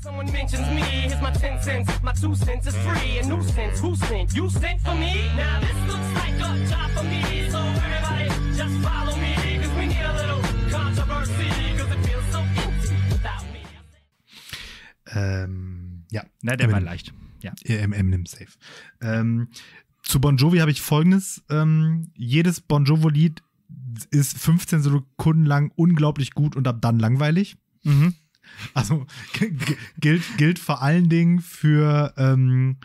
Someone mentions me, here's my ten cents, my two cents is free, a nuisance, who sent, you sent for me, now this looks like a job for me, so everybody just follow me, cause we need a little controversy, cause it feels so empty without me. Ähm, ja, na, der war leicht, ja. Eminem safe. Ähm, zu Bon Jovi habe ich folgendes, ähm, jedes Bon Jovi-Lied ist fünfzehn Sekunden lang unglaublich gut und ab dann langweilig. Mhm. Also gilt, gilt vor allen Dingen für, ähm,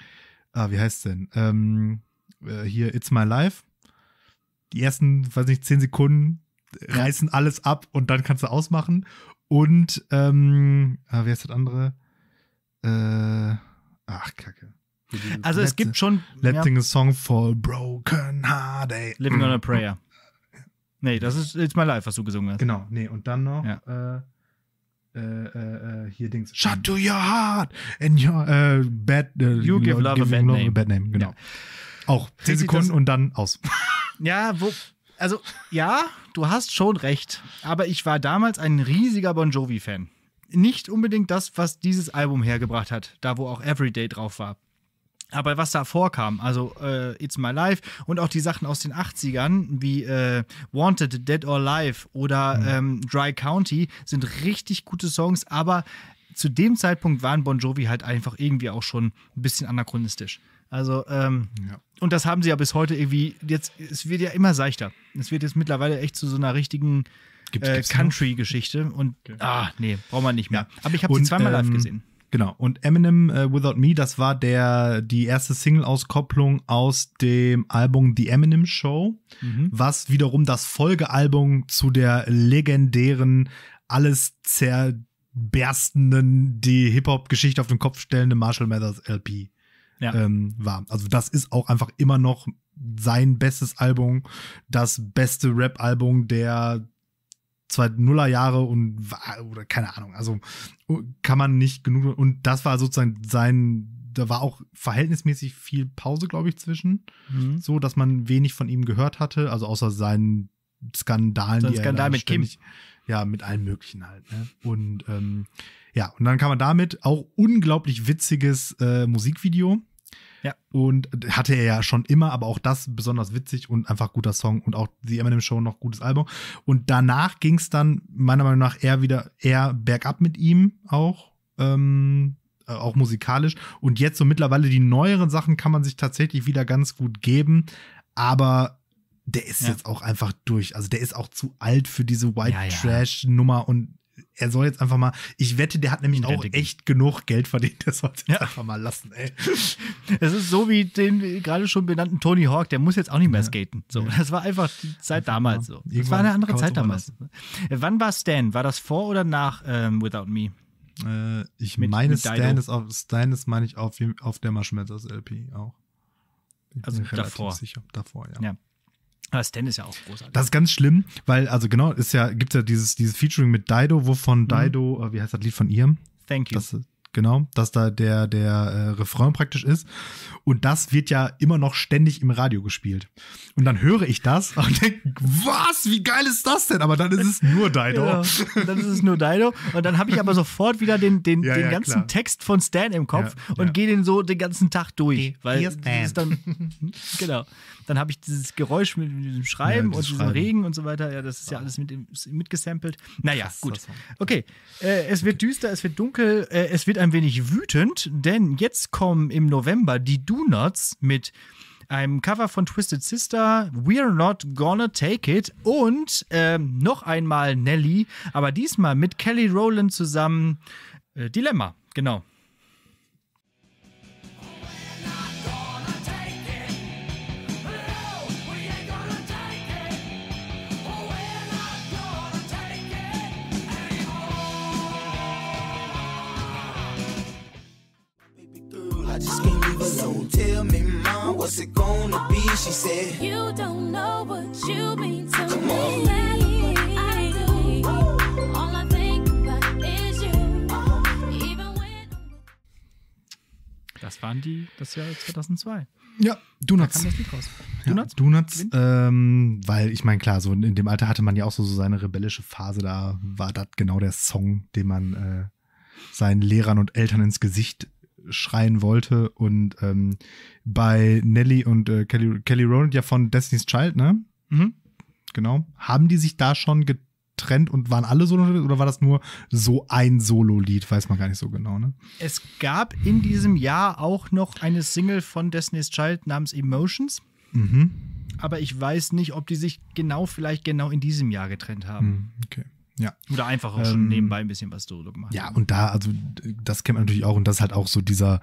ah, wie heißt es denn? Ähm, äh, hier, It's My Life. Die ersten, weiß nicht, zehn Sekunden reißen alles ab und dann kannst du ausmachen. Und, ähm, ah, wie heißt das andere? Äh, ach, Kacke. Also letzte, es gibt schon. Let's ja. sing a song for broken heartache. Living on a Prayer. Nee, das ist It's My Life, was du gesungen hast. Genau, nee, und dann noch, ja. äh, Äh, äh, hier Dings. Shut to your heart and your äh, bad äh, You give love, give a, bad love name. a bad name. Genau. Ja. Auch zehn Sekunden und dann aus. Ja, wo, also ja, du hast schon recht. Aber ich war damals ein riesiger Bon Jovi-Fan. Nicht unbedingt das, was dieses Album hergebracht hat, da wo auch Everyday drauf war. Aber was da vorkam, also äh, It's My Life und auch die Sachen aus den achtzigern, wie äh, Wanted, Dead or Alive oder mhm. ähm, Dry County, sind richtig gute Songs, aber zu dem Zeitpunkt waren Bon Jovi halt einfach irgendwie auch schon ein bisschen anachronistisch. Also, ähm, ja. und das haben sie ja bis heute irgendwie, jetzt, es wird ja immer seichter. Es wird jetzt mittlerweile echt zu so einer richtigen äh, Country-Geschichte und, okay. ah, nee, braucht man nicht mehr. Ja. Aber ich habe sie zweimal ähm, live gesehen. Genau, und Eminem äh, Without Me, das war der, die erste Single-Auskopplung aus dem Album The Eminem Show, mhm. was wiederum das Folgealbum zu der legendären, alles zerberstenden, die Hip-Hop-Geschichte auf den Kopf stellende Marshall Mathers L P ja. ähm, war. Also das ist auch einfach immer noch sein bestes Album, das beste Rap-Album der zweitausender Jahre und war, oder keine Ahnung, also kann man nicht genug, und das war sozusagen sein, da war auch verhältnismäßig viel Pause, glaube ich, zwischen, mhm. so, dass man wenig von ihm gehört hatte, also außer seinen Skandalen. So ein die Skandal er mit ständig, Kim. Ja, mit allen möglichen halt, ne? Und ähm, ja, und dann kam man damit auch unglaublich witziges äh, Musikvideo. Ja. Und hatte er ja schon immer, aber auch das besonders witzig und einfach guter Song und auch die Eminem Show noch gutes Album. Und danach ging es dann meiner Meinung nach eher wieder eher bergab mit ihm auch. Ähm, äh, auch musikalisch. Und jetzt so mittlerweile die neueren Sachen kann man sich tatsächlich wieder ganz gut geben. Aber der ist ja. jetzt auch einfach durch. Also der ist auch zu alt für diese White ja, ja. Trash-Nummer. Und er soll jetzt einfach mal, ich wette, der hat nämlich auch echt genug Geld verdient. Der soll es ja. einfach mal lassen, ey. Es ist so wie den gerade schon benannten Tony Hawk, der muss jetzt auch nicht mehr ja. skaten. So, ja. Das war einfach die Zeit damals so. Das war eine andere Zeit damals. Wann war Stan? War das vor oder nach ähm, Without Me? Äh, ich mit, meine, mit Stan, ist auf, Stan ist, meine ich, auf, auf der Marshall Mathers L P auch. Ich also bin mir davor. Relativ sicher. Davor, ja. ja. Aber Stan ist ja auch großartig. Das ist ganz schlimm, weil, also genau, ist ja, gibt es ja dieses, dieses Featuring mit Dido, wovon Dido, mhm. äh, wie heißt das Lied von ihr? Thank You. Das, genau, dass da der, der äh, Refrain praktisch ist. Und das wird ja immer noch ständig im Radio gespielt. Und dann höre ich das und denke, was, wie geil ist das denn? Aber dann ist es nur Dido. Ja, dann ist es nur Dido. Und dann habe ich aber sofort wieder den, den, ja, den ja, ganzen klar. Text von Stan im Kopf ja, und ja. gehe den so den ganzen Tag durch. Die, weil hier Stan. Ist dann, genau. Dann habe ich dieses Geräusch mit, mit dem Schreiben ja, und diesem Regen und so weiter. Ja, das ist ja alles mit, mitgesampelt. Naja, gut. Okay, äh, es wird düster, es wird dunkel, äh, es wird ein wenig wütend, denn jetzt kommen im November die Donots mit einem Cover von Twisted Sister, We're Not Gonna Take It und ähm, noch einmal Nelly, aber diesmal mit Kelly Rowland zusammen äh, Dilemma, genau. I just can't leave alone. Tell me, Mom, what's it gonna be? She said, you don't know what you mean to Come me. Daddy, I do. All I think about is you. Even when das waren die, das Jahr zweitausendzwei. Ja, Donuts. Da kam das Lied raus. Donuts? Ja, Donuts, ähm, weil ich meine, klar, so in dem Alter hatte man ja auch so, so seine rebellische Phase. Da war das genau der Song, den man äh, seinen Lehrern und Eltern ins Gesicht schreien wollte. Und ähm, bei Nelly und äh, Kelly, Kelly Rowland ja von Destiny's Child, ne? Mhm. Genau. Haben die sich da schon getrennt und waren alle Solo-Lied oder war das nur so ein Solo-Lied? Weiß man gar nicht so genau, ne? Es gab in diesem Jahr auch noch eine Single von Destiny's Child namens Emotions. Mhm. Aber ich weiß nicht, ob die sich genau, vielleicht genau in diesem Jahr getrennt haben. Mhm. Okay. Ja. Oder einfach auch ähm, schon nebenbei ein bisschen was Solo gemacht. Ja, und da, also das kennt man natürlich auch und das ist halt auch so dieser,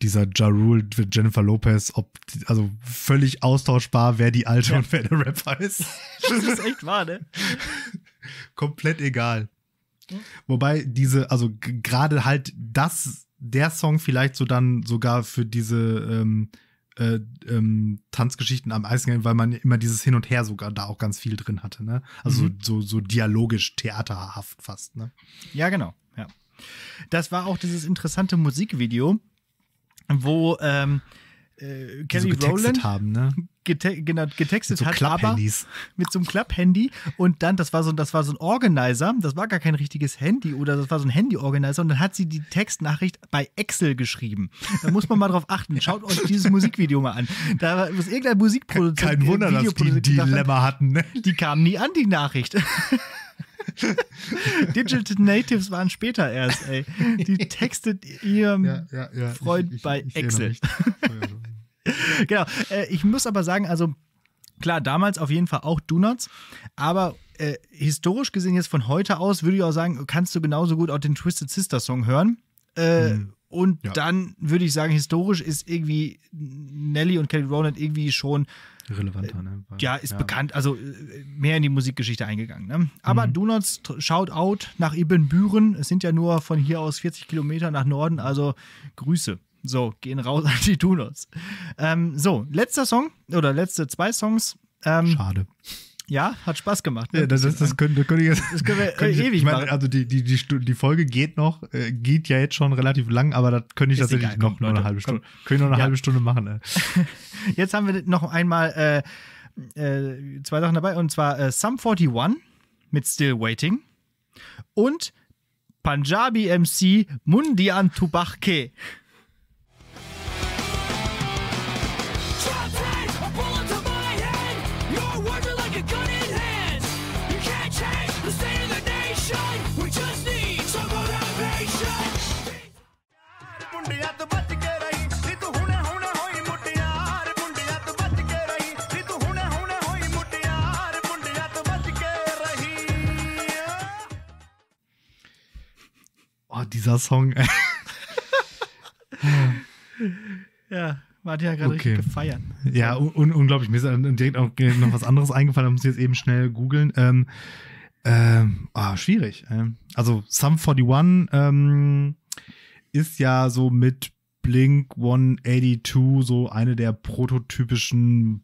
dieser J. Rule, Jennifer Lopez, ob, also völlig austauschbar, wer die Alte ja. und wer der Rapper ist. Das ist echt wahr, ne? Komplett egal. Ja. Wobei diese, also gerade halt das, der Song vielleicht so dann sogar für diese ähm, Äh, ähm, Tanzgeschichten am Eisgang, weil man immer dieses Hin und Her sogar da auch ganz viel drin hatte, ne? Also mhm. so, so dialogisch, theaterhaft fast, ne? Ja, genau, ja. Das war auch dieses interessante Musikvideo, wo ähm, äh, Kelly so Rowland haben, ne? Gete genau, getextet mit so hat, aber mit so einem Klapp-Handy und dann, das war, so, das war so ein Organizer, das war gar kein richtiges Handy oder das war so ein Handy-Organizer und dann hat sie die Textnachricht bei Excel geschrieben. Da muss man mal drauf achten. Schaut euch dieses Musikvideo mal an. Da ist irgendein Musikproduzent. Kein Wunder, dass die Dilemma hatten. Ne? Die kamen nie an, die Nachricht. Digital Natives waren später erst, ey. Die textet ihrem ja, ja, ja. Freund ich, ich, bei ich Excel. Genau, äh, ich muss aber sagen, also klar, damals auf jeden Fall auch Donuts, aber äh, historisch gesehen jetzt von heute aus würde ich auch sagen, kannst du genauso gut auch den Twisted Sister Song hören äh, mhm. und ja. dann würde ich sagen, historisch ist irgendwie Nelly und Kelly Rowland irgendwie schon relevanter, ne? Weil, ja, ist ja. bekannt, also mehr in die Musikgeschichte eingegangen, ne? Aber mhm. Donuts, Shoutout nach Ibbenbüren, es sind ja nur von hier aus vierzig Kilometer nach Norden, also Grüße. So, gehen raus an die Donuts. Ähm, so, letzter Song oder letzte zwei Songs. Ähm, Schade. Ja, hat Spaß gemacht. Ne? Ja, das, das, das, können, das können wir jetzt das können wir, können äh, ewig ich meine, machen. Also die, die, die, die Folge geht noch, äh, geht ja jetzt schon relativ lang, aber das könnte ich tatsächlich noch, noch eine halbe Stunde, können wir noch eine ja. halbe Stunde machen. Ne? Jetzt haben wir noch einmal äh, äh, zwei Sachen dabei und zwar äh, Sum forty-one mit Still Waiting und Punjabi M C Mundian To Bach Ke. Oh, dieser Song. Ja, war ja gerade okay. Richtig gefeiert. Ja, un un unglaublich. Mir ist direkt auch noch was anderes eingefallen, da muss ich jetzt eben schnell googeln. Ähm, ähm, oh, schwierig. Ähm, also Sum einundvierzig ähm, ist ja so mit Blink hundertzweiundachtzig so eine der prototypischen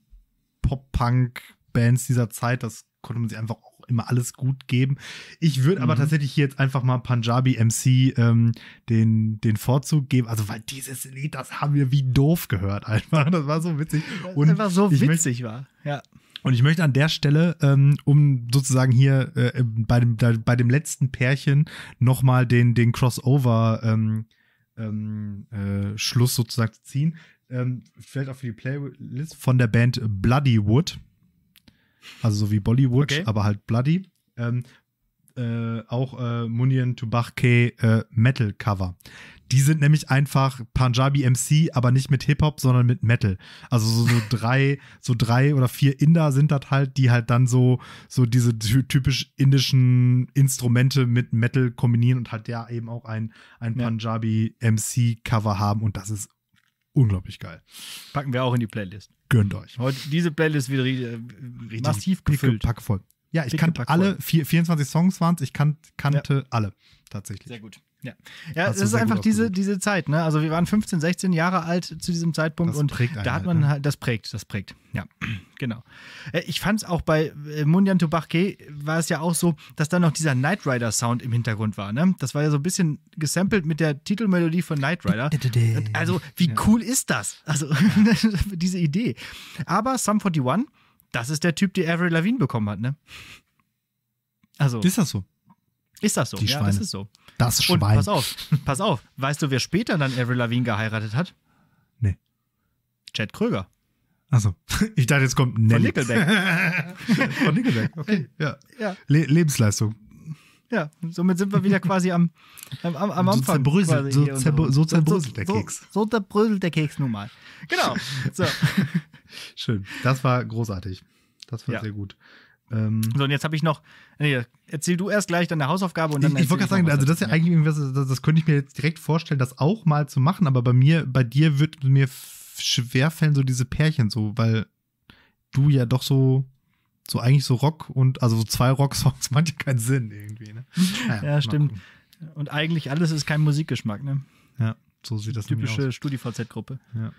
Pop-Punk-Bands dieser Zeit. Das konnte man sich einfach auch immer alles gut geben. Ich würde mhm. aber tatsächlich hier jetzt einfach mal Punjabi M C ähm, den, den Vorzug geben. Also, weil dieses Lied, das haben wir wie doof gehört einfach. Das war so witzig. Und einfach so witzig war. Ja. Und ich möchte an der Stelle, ähm, um sozusagen hier äh, bei, dem, da, bei dem letzten Pärchen noch mal den, den Crossover ähm, ähm, äh, Schluss sozusagen ziehen. Ähm, vielleicht auch für die Playlist von der Band Bloodywood. Also so wie Bollywood, okay. aber halt bloody. Ähm, äh, auch äh, Mundian To Bach Ke äh, Metal Cover. Die sind nämlich einfach Punjabi M C, aber nicht mit Hip-Hop, sondern mit Metal. Also so, so drei so drei oder vier Inder sind das halt, die halt dann so, so diese typisch indischen Instrumente mit Metal kombinieren und halt ja eben auch ein, ein ja. Punjabi M C Cover haben. Und das ist unglaublich geil. Packen wir auch in die Playlist. Gönnt euch. Heute, diese Playlist wird richtig massiv gefüllt. Packvoll. Ja, ich kannte alle, vierundzwanzig Songs waren es, ich kan kannte ja. alle tatsächlich. Sehr gut. Ja, ja das ist einfach diese, diese Zeit. Ne? Also wir waren fünfzehn, sechzehn Jahre alt zu diesem Zeitpunkt das und da hat man halt, ne? das prägt, das prägt. Ja, genau. Ich fand es auch bei Mundian To Bach Ke war es ja auch so, dass dann noch dieser Knight Rider Sound im Hintergrund war. Ne? Das war ja so ein bisschen gesampelt mit der Titelmelodie von Knight Rider. Also wie cool ist das? Also diese Idee. Aber Sum einundvierzig, das ist der Typ, der Avril Lavigne bekommen hat. Ne? Also ist das so? Ist das so? Die ja, Schweine. Das ist so. Das Schwein. Und pass auf, pass auf. Weißt du, wer später dann Avril Lavigne geheiratet hat? Nee. Chad Kroeger. Achso. Ich dachte, jetzt kommt Nelly. Von Nickelback. Von Nickelback, okay. Ja. Ja. Le Lebensleistung. Ja, somit sind wir wieder quasi am, am, am, am Anfang. So zerbröselt so so. so so, so, der Keks. So, so zerbröselt der Keks nun mal. Genau. So. Schön. Das war großartig. Das war ja. sehr gut. Ähm, so, und jetzt habe ich noch, nee, erzähl du erst gleich deine Hausaufgabe und dann Ich, ich wollte gerade sagen, also das ist ja eigentlich irgendwas, das, das könnte ich mir jetzt direkt vorstellen, das auch mal zu machen, aber bei mir, bei dir wird mir schwerfällen so diese Pärchen so, weil du ja doch so, so eigentlich so Rock und, also so zwei Rock-Songs macht ja keinen Sinn irgendwie, ne? Naja, ja, stimmt. Gucken. Und eigentlich alles ist kein Musikgeschmack, ne? Ja, so sieht das nämlich aus. Typische StudiVZ-Gruppe. Ja.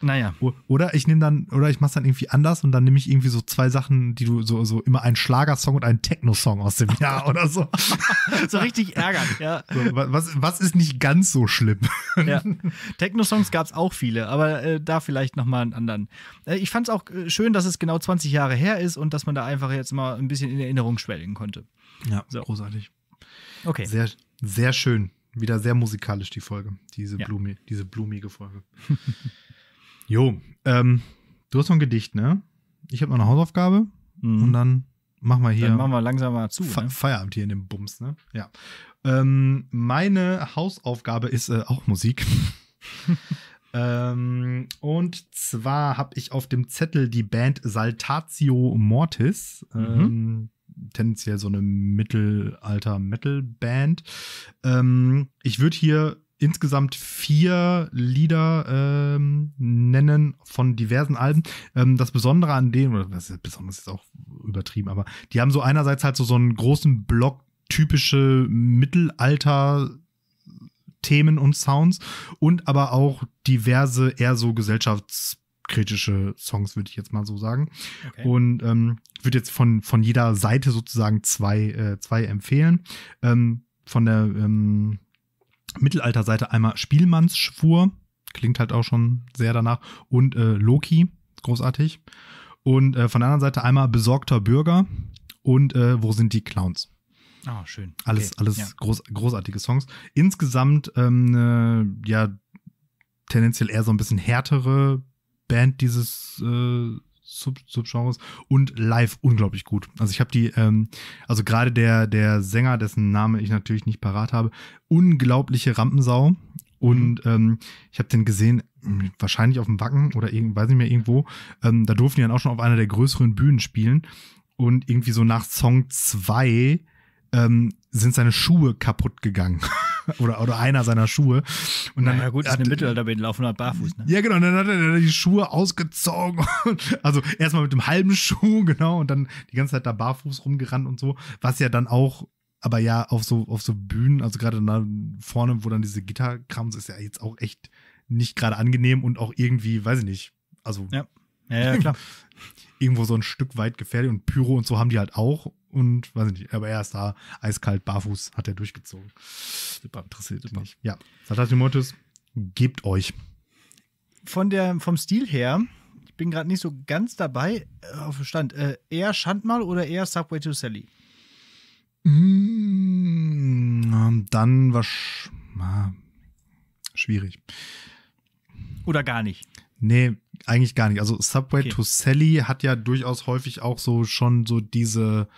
Naja. Oder ich nehme dann, oder ich mach's dann irgendwie anders und dann nehme ich irgendwie so zwei Sachen, die du so, so immer einen Schlagersong und einen Techno-Song aus dem Jahr oder so. So richtig ärgern, ja. So, was, was ist nicht ganz so schlimm? Ja. Techno-Songs gab's auch viele, aber äh, da vielleicht nochmal einen anderen. Äh, ich fand's auch schön, dass es genau zwanzig Jahre her ist und dass man da einfach jetzt mal ein bisschen in Erinnerung schwelgen konnte. Ja, so. Großartig. Okay. Sehr, sehr schön. Wieder sehr musikalisch die Folge, diese, ja. Blumi, diese blumige Folge. Jo, ähm, du hast noch ein Gedicht, ne? Ich habe noch eine Hausaufgabe mhm. und dann machen wir hier. Dann machen wir langsam mal zu. Fe ne? Feierabend hier in dem Bums, ne? Ja. Ähm, meine Hausaufgabe ist äh, auch Musik. ähm, und zwar habe ich auf dem Zettel die Band Saltatio Mortis. Mhm. Ähm, tendenziell so eine Mittelalter-Metal-Band. Ähm, ich würde hier insgesamt vier Lieder ähm, nennen von diversen Alben. Ähm, das Besondere an denen, oder das ist besonders jetzt auch übertrieben, aber die haben so einerseits halt so, so einen großen Block typische Mittelalter-Themen und Sounds und aber auch diverse eher so gesellschaftskritische Songs, würde ich jetzt mal so sagen. Okay. Und ähm, würde jetzt von, von jeder Seite sozusagen zwei, äh, zwei empfehlen. Ähm, von der ähm, Mittelalterseite einmal Spielmannsschwur, klingt halt auch schon sehr danach, und äh, Loki, großartig. Und äh, von der anderen Seite einmal Besorgter Bürger und äh, Wo sind die Clowns? Ah, oh, schön. Alles, okay. alles ja. groß, großartige Songs. Insgesamt, ähm, äh, ja, tendenziell eher so ein bisschen härtere Band dieses äh, Sub Subgenres und live unglaublich gut. Also ich habe die, ähm, also gerade der, der Sänger, dessen Name ich natürlich nicht parat habe, unglaubliche Rampensau und ähm, ich habe den gesehen, wahrscheinlich auf dem Wacken oder irgend, weiß nicht mehr irgendwo, ähm, da durften die dann auch schon auf einer der größeren Bühnen spielen und irgendwie so nach Song zwei ähm, sind seine Schuhe kaputt gegangen. oder, oder einer seiner Schuhe. Und dann, ja, gut, das ist eine Mittelalterband, laufen halt barfuß, ne? Ja, genau, und dann hat er die Schuhe ausgezogen. Also erstmal mit dem halben Schuh, genau, und dann die ganze Zeit da barfuß rumgerannt und so. Was ja dann auch, aber ja, auf so, auf so Bühnen, also gerade da vorne, wo dann diese Gitarre-Krams ist, ja jetzt auch echt nicht gerade angenehm und auch irgendwie, weiß ich nicht, also ja, ja, ja klar. irgendwo so ein Stück weit gefährlich und Pyro und so haben die halt auch und weiß ich nicht, aber er ist da eiskalt, barfuß, hat er durchgezogen. Super, interessiert Super. mich. Ja, Saltatio Mortis, gebt euch. Von der, vom Stil her, ich bin gerade nicht so ganz dabei, auf dem Stand, äh, eher Schandmaul oder eher Subway to Sally? Mm, dann war sch- ah, schwierig. Oder gar nicht? Nee, eigentlich gar nicht. Also Subway okay. to Sally hat ja durchaus häufig auch so schon so diese,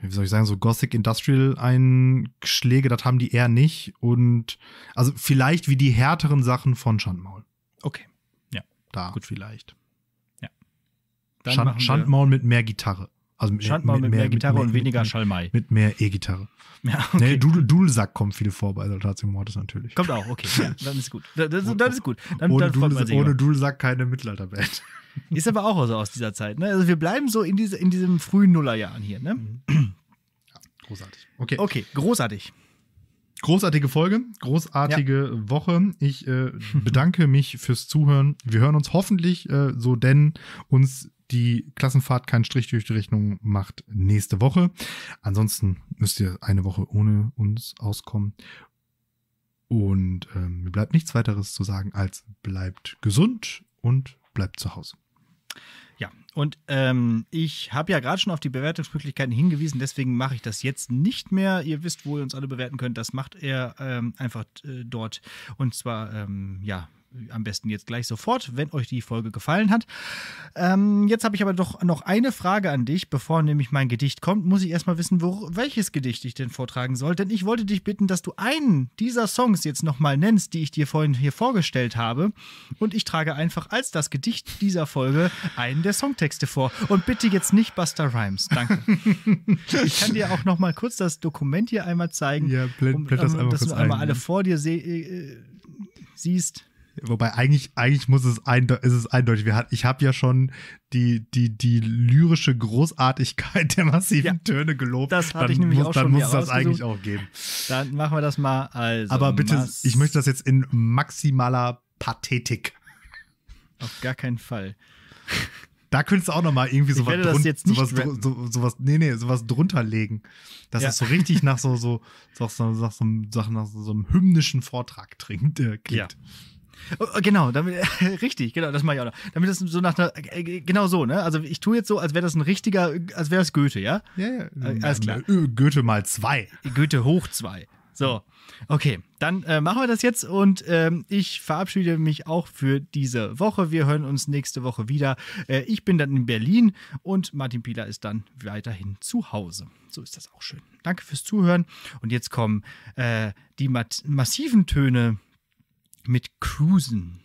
wie soll ich sagen, so Gothic Industrial Einschläge, das haben die eher nicht. Und also vielleicht wie die härteren Sachen von Schandmaul. Okay. Ja. Da. Gut, vielleicht. Ja. Dann Schand, Schandmaul mit mehr Gitarre. Also mit, Schandmaul mit, mit mehr, mehr Gitarre mit mehr, und weniger Schalmei. Mit mehr E-Gitarre. Ja, okay. Nee, Dudel, Dudelsack kommt viele vor bei Saltatio Mortis natürlich. Kommt auch, okay. Ja, dann ist gut. Das, das, das ist gut. Dann, ohne, dann Dudelsack, ohne Dudelsack keine Mittelalterband. Ist aber auch so aus dieser Zeit. Ne? Also wir bleiben so in, diese, in diesen frühen Nullerjahren hier. Ne? Mhm. Ja, großartig. Okay. Okay, großartig. Großartige Folge, großartige ja. Woche. Ich äh, bedanke mich fürs Zuhören. Wir hören uns hoffentlich äh, so, denn uns die Klassenfahrt keinen Strich durch die Rechnung macht nächste Woche. Ansonsten müsst ihr eine Woche ohne uns auskommen. Und äh, mir bleibt nichts weiteres zu sagen, als bleibt gesund und bleibt zu Hause. Ja, und ähm, ich habe ja gerade schon auf die Bewertungsmöglichkeiten hingewiesen, deswegen mache ich das jetzt nicht mehr. Ihr wisst, wo ihr uns alle bewerten könnt, das macht er ähm, einfach äh, dort. Und zwar, ähm, ja, am besten jetzt gleich sofort, wenn euch die Folge gefallen hat. Ähm, jetzt habe ich aber doch noch eine Frage an dich. Bevor nämlich mein Gedicht kommt, muss ich erstmal wissen, wo, welches Gedicht ich denn vortragen soll. Denn ich wollte dich bitten, dass du einen dieser Songs jetzt nochmal nennst, die ich dir vorhin hier vorgestellt habe. Und ich trage einfach als das Gedicht dieser Folge einen der Songtexte vor. Und bitte jetzt nicht Busta Rhymes. Danke. Ich kann dir auch noch mal kurz das Dokument hier einmal zeigen. Ja, blätter um, das um, einmal dass kurz du einmal ein, alle vor dir se- äh, siehst. Wobei eigentlich, eigentlich muss es, einde- ist es eindeutig. Ich habe ja schon die, die, die lyrische Großartigkeit der massiven ja, Töne gelobt. Das hatte dann ich nämlich muss, auch schon Dann muss es das eigentlich auch geben. Dann machen wir das mal. Also aber bitte, mas- ich möchte das jetzt in maximaler Pathetik. Auf gar keinen Fall. Da könntest du auch noch mal irgendwie sowas drun- so, so, so nee, nee, sowas drunter legen. Dass ja. es so richtig nach so, so, so, so, so, so, nach so einem hymnischen Vortrag trinkt, äh, klingt. Ja. Genau, damit, richtig, genau, das mache ich auch noch. Damit das so nach einer, genau so, ne? Also ich tue jetzt so, als wäre das ein richtiger, als wäre es Goethe, ja? Ja, ja. Alles klar. Goethe mal zwei. Goethe hoch zwei. So, okay, dann äh, machen wir das jetzt und ähm, ich verabschiede mich auch für diese Woche. Wir hören uns nächste Woche wieder. Äh, ich bin dann in Berlin und Martin Pieler ist dann weiterhin zu Hause. So ist das auch schön. Danke fürs Zuhören und jetzt kommen äh, die mat- massiven Töne mit Cruisen.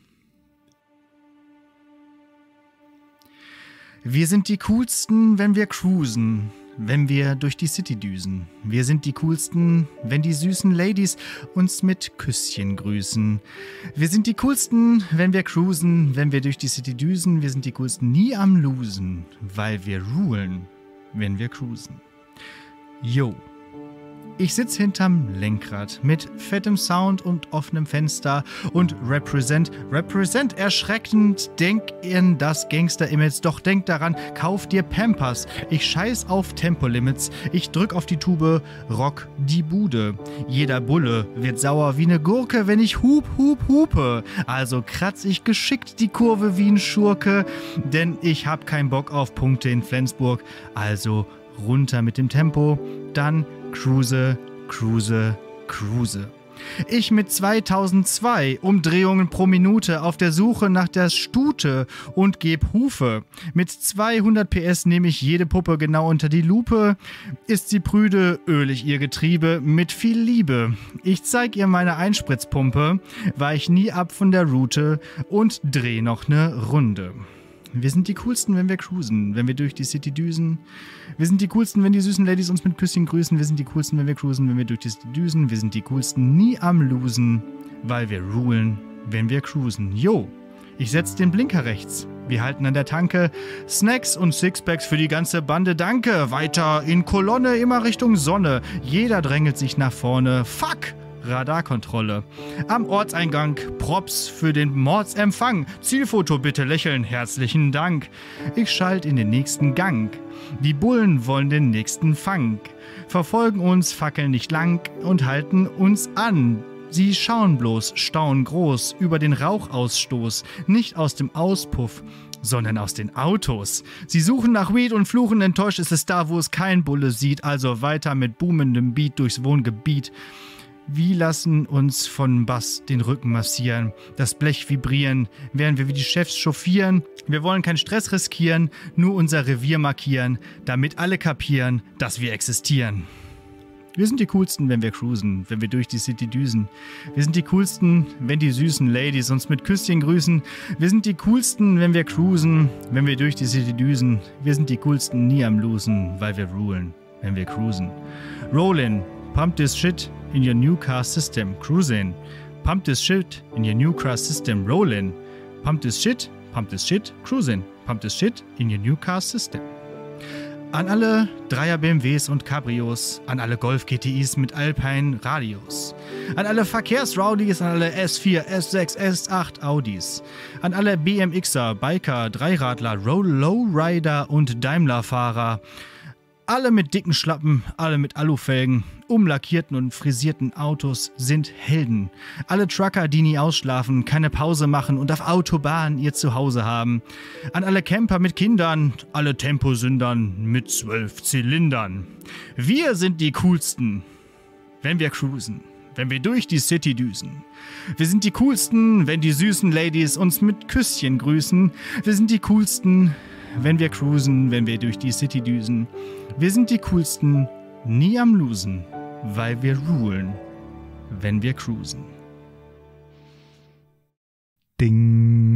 Wir sind die coolsten, wenn wir cruisen, wenn wir durch die City düsen. Wir sind die coolsten, wenn die süßen Ladies uns mit Küsschen grüßen. Wir sind die coolsten, wenn wir cruisen, wenn wir durch die City düsen. Wir sind die coolsten, nie am losen, weil wir rulen, wenn wir cruisen. Yo. Ich sitz hinterm Lenkrad mit fettem Sound und offenem Fenster und represent, represent erschreckend. Denk in das Gangster-Image, doch denk daran, kauf dir Pampers. Ich scheiß auf Tempolimits, ich drück auf die Tube, rock die Bude. Jeder Bulle wird sauer wie eine Gurke, wenn ich hup, hup, hupe. Also kratz ich geschickt die Kurve wie ein Schurke, denn ich hab keinen Bock auf Punkte in Flensburg. Also runter mit dem Tempo, dann cruise, cruise, cruise. Ich mit zweitausendzwei Umdrehungen pro Minute auf der Suche nach der Stute und geb Hufe. Mit zweihundert P S nehme ich jede Puppe genau unter die Lupe. Ist sie prüde, öl ich ihr Getriebe mit viel Liebe. Ich zeig ihr meine Einspritzpumpe, weich nie ab von der Route und dreh noch ne Runde. Wir sind die coolsten, wenn wir cruisen, wenn wir durch die City düsen. Wir sind die coolsten, wenn die süßen Ladies uns mit Küsschen grüßen. Wir sind die coolsten, wenn wir cruisen, wenn wir durch die City düsen. Wir sind die coolsten, nie am Losen, weil wir rulen, wenn wir cruisen. Yo, ich setz den Blinker rechts. Wir halten an der Tanke. Snacks und Sixpacks für die ganze Bande, danke. Weiter in Kolonne, immer Richtung Sonne. Jeder drängelt sich nach vorne. Fuck! Radarkontrolle. Am Ortseingang Props für den Mordsempfang. Zielfoto bitte lächeln, herzlichen Dank. Ich schalte in den nächsten Gang. Die Bullen wollen den nächsten Fang. Verfolgen uns, fackeln nicht lang und halten uns an. Sie schauen bloß, staunen groß über den Rauchausstoß. Nicht aus dem Auspuff, sondern aus den Autos. Sie suchen nach Weed und fluchen, enttäuscht ist es da, wo es kein Bulle sieht. Also weiter mit boomendem Beat durchs Wohngebiet. Wir lassen uns von Bass den Rücken massieren, das Blech vibrieren, während wir wie die Chefs chauffieren. Wir wollen keinen Stress riskieren, nur unser Revier markieren, damit alle kapieren, dass wir existieren. Wir sind die coolsten, wenn wir cruisen, wenn wir durch die City düsen. Wir sind die coolsten, wenn die süßen Ladies uns mit Küsschen grüßen. Wir sind die coolsten, wenn wir cruisen, wenn wir durch die City düsen. Wir sind die coolsten, nie am Losen, weil wir rulen, wenn wir cruisen. Rollin', pump this shit in your new car system. Cruisin', pump this shit in your new car system. Rollin', pump this shit, pump this shit. Cruisin', pump this shit in your new car system. An alle Dreier B M Ws und Cabrios, an alle Golf G T Is mit Alpine Radios, an alle Verkehrsrowdies, an alle S vier, S sechs, S acht Audis, an alle B M Xer, Biker, Dreiradler, Lowrider und Daimler-Fahrer, alle mit dicken Schlappen, alle mit Alufelgen, umlackierten und frisierten Autos sind Helden. Alle Trucker, die nie ausschlafen, keine Pause machen und auf Autobahnen ihr Zuhause haben. An alle Camper mit Kindern, alle Temposündern mit zwölf Zylindern. Wir sind die coolsten, wenn wir cruisen, wenn wir durch die City düsen. Wir sind die coolsten, wenn die süßen Ladies uns mit Küsschen grüßen. Wir sind die coolsten, wenn wir cruisen, wenn wir durch die City düsen. Wir sind die coolsten, nie am Losen, weil wir rulen, wenn wir cruisen. Ding.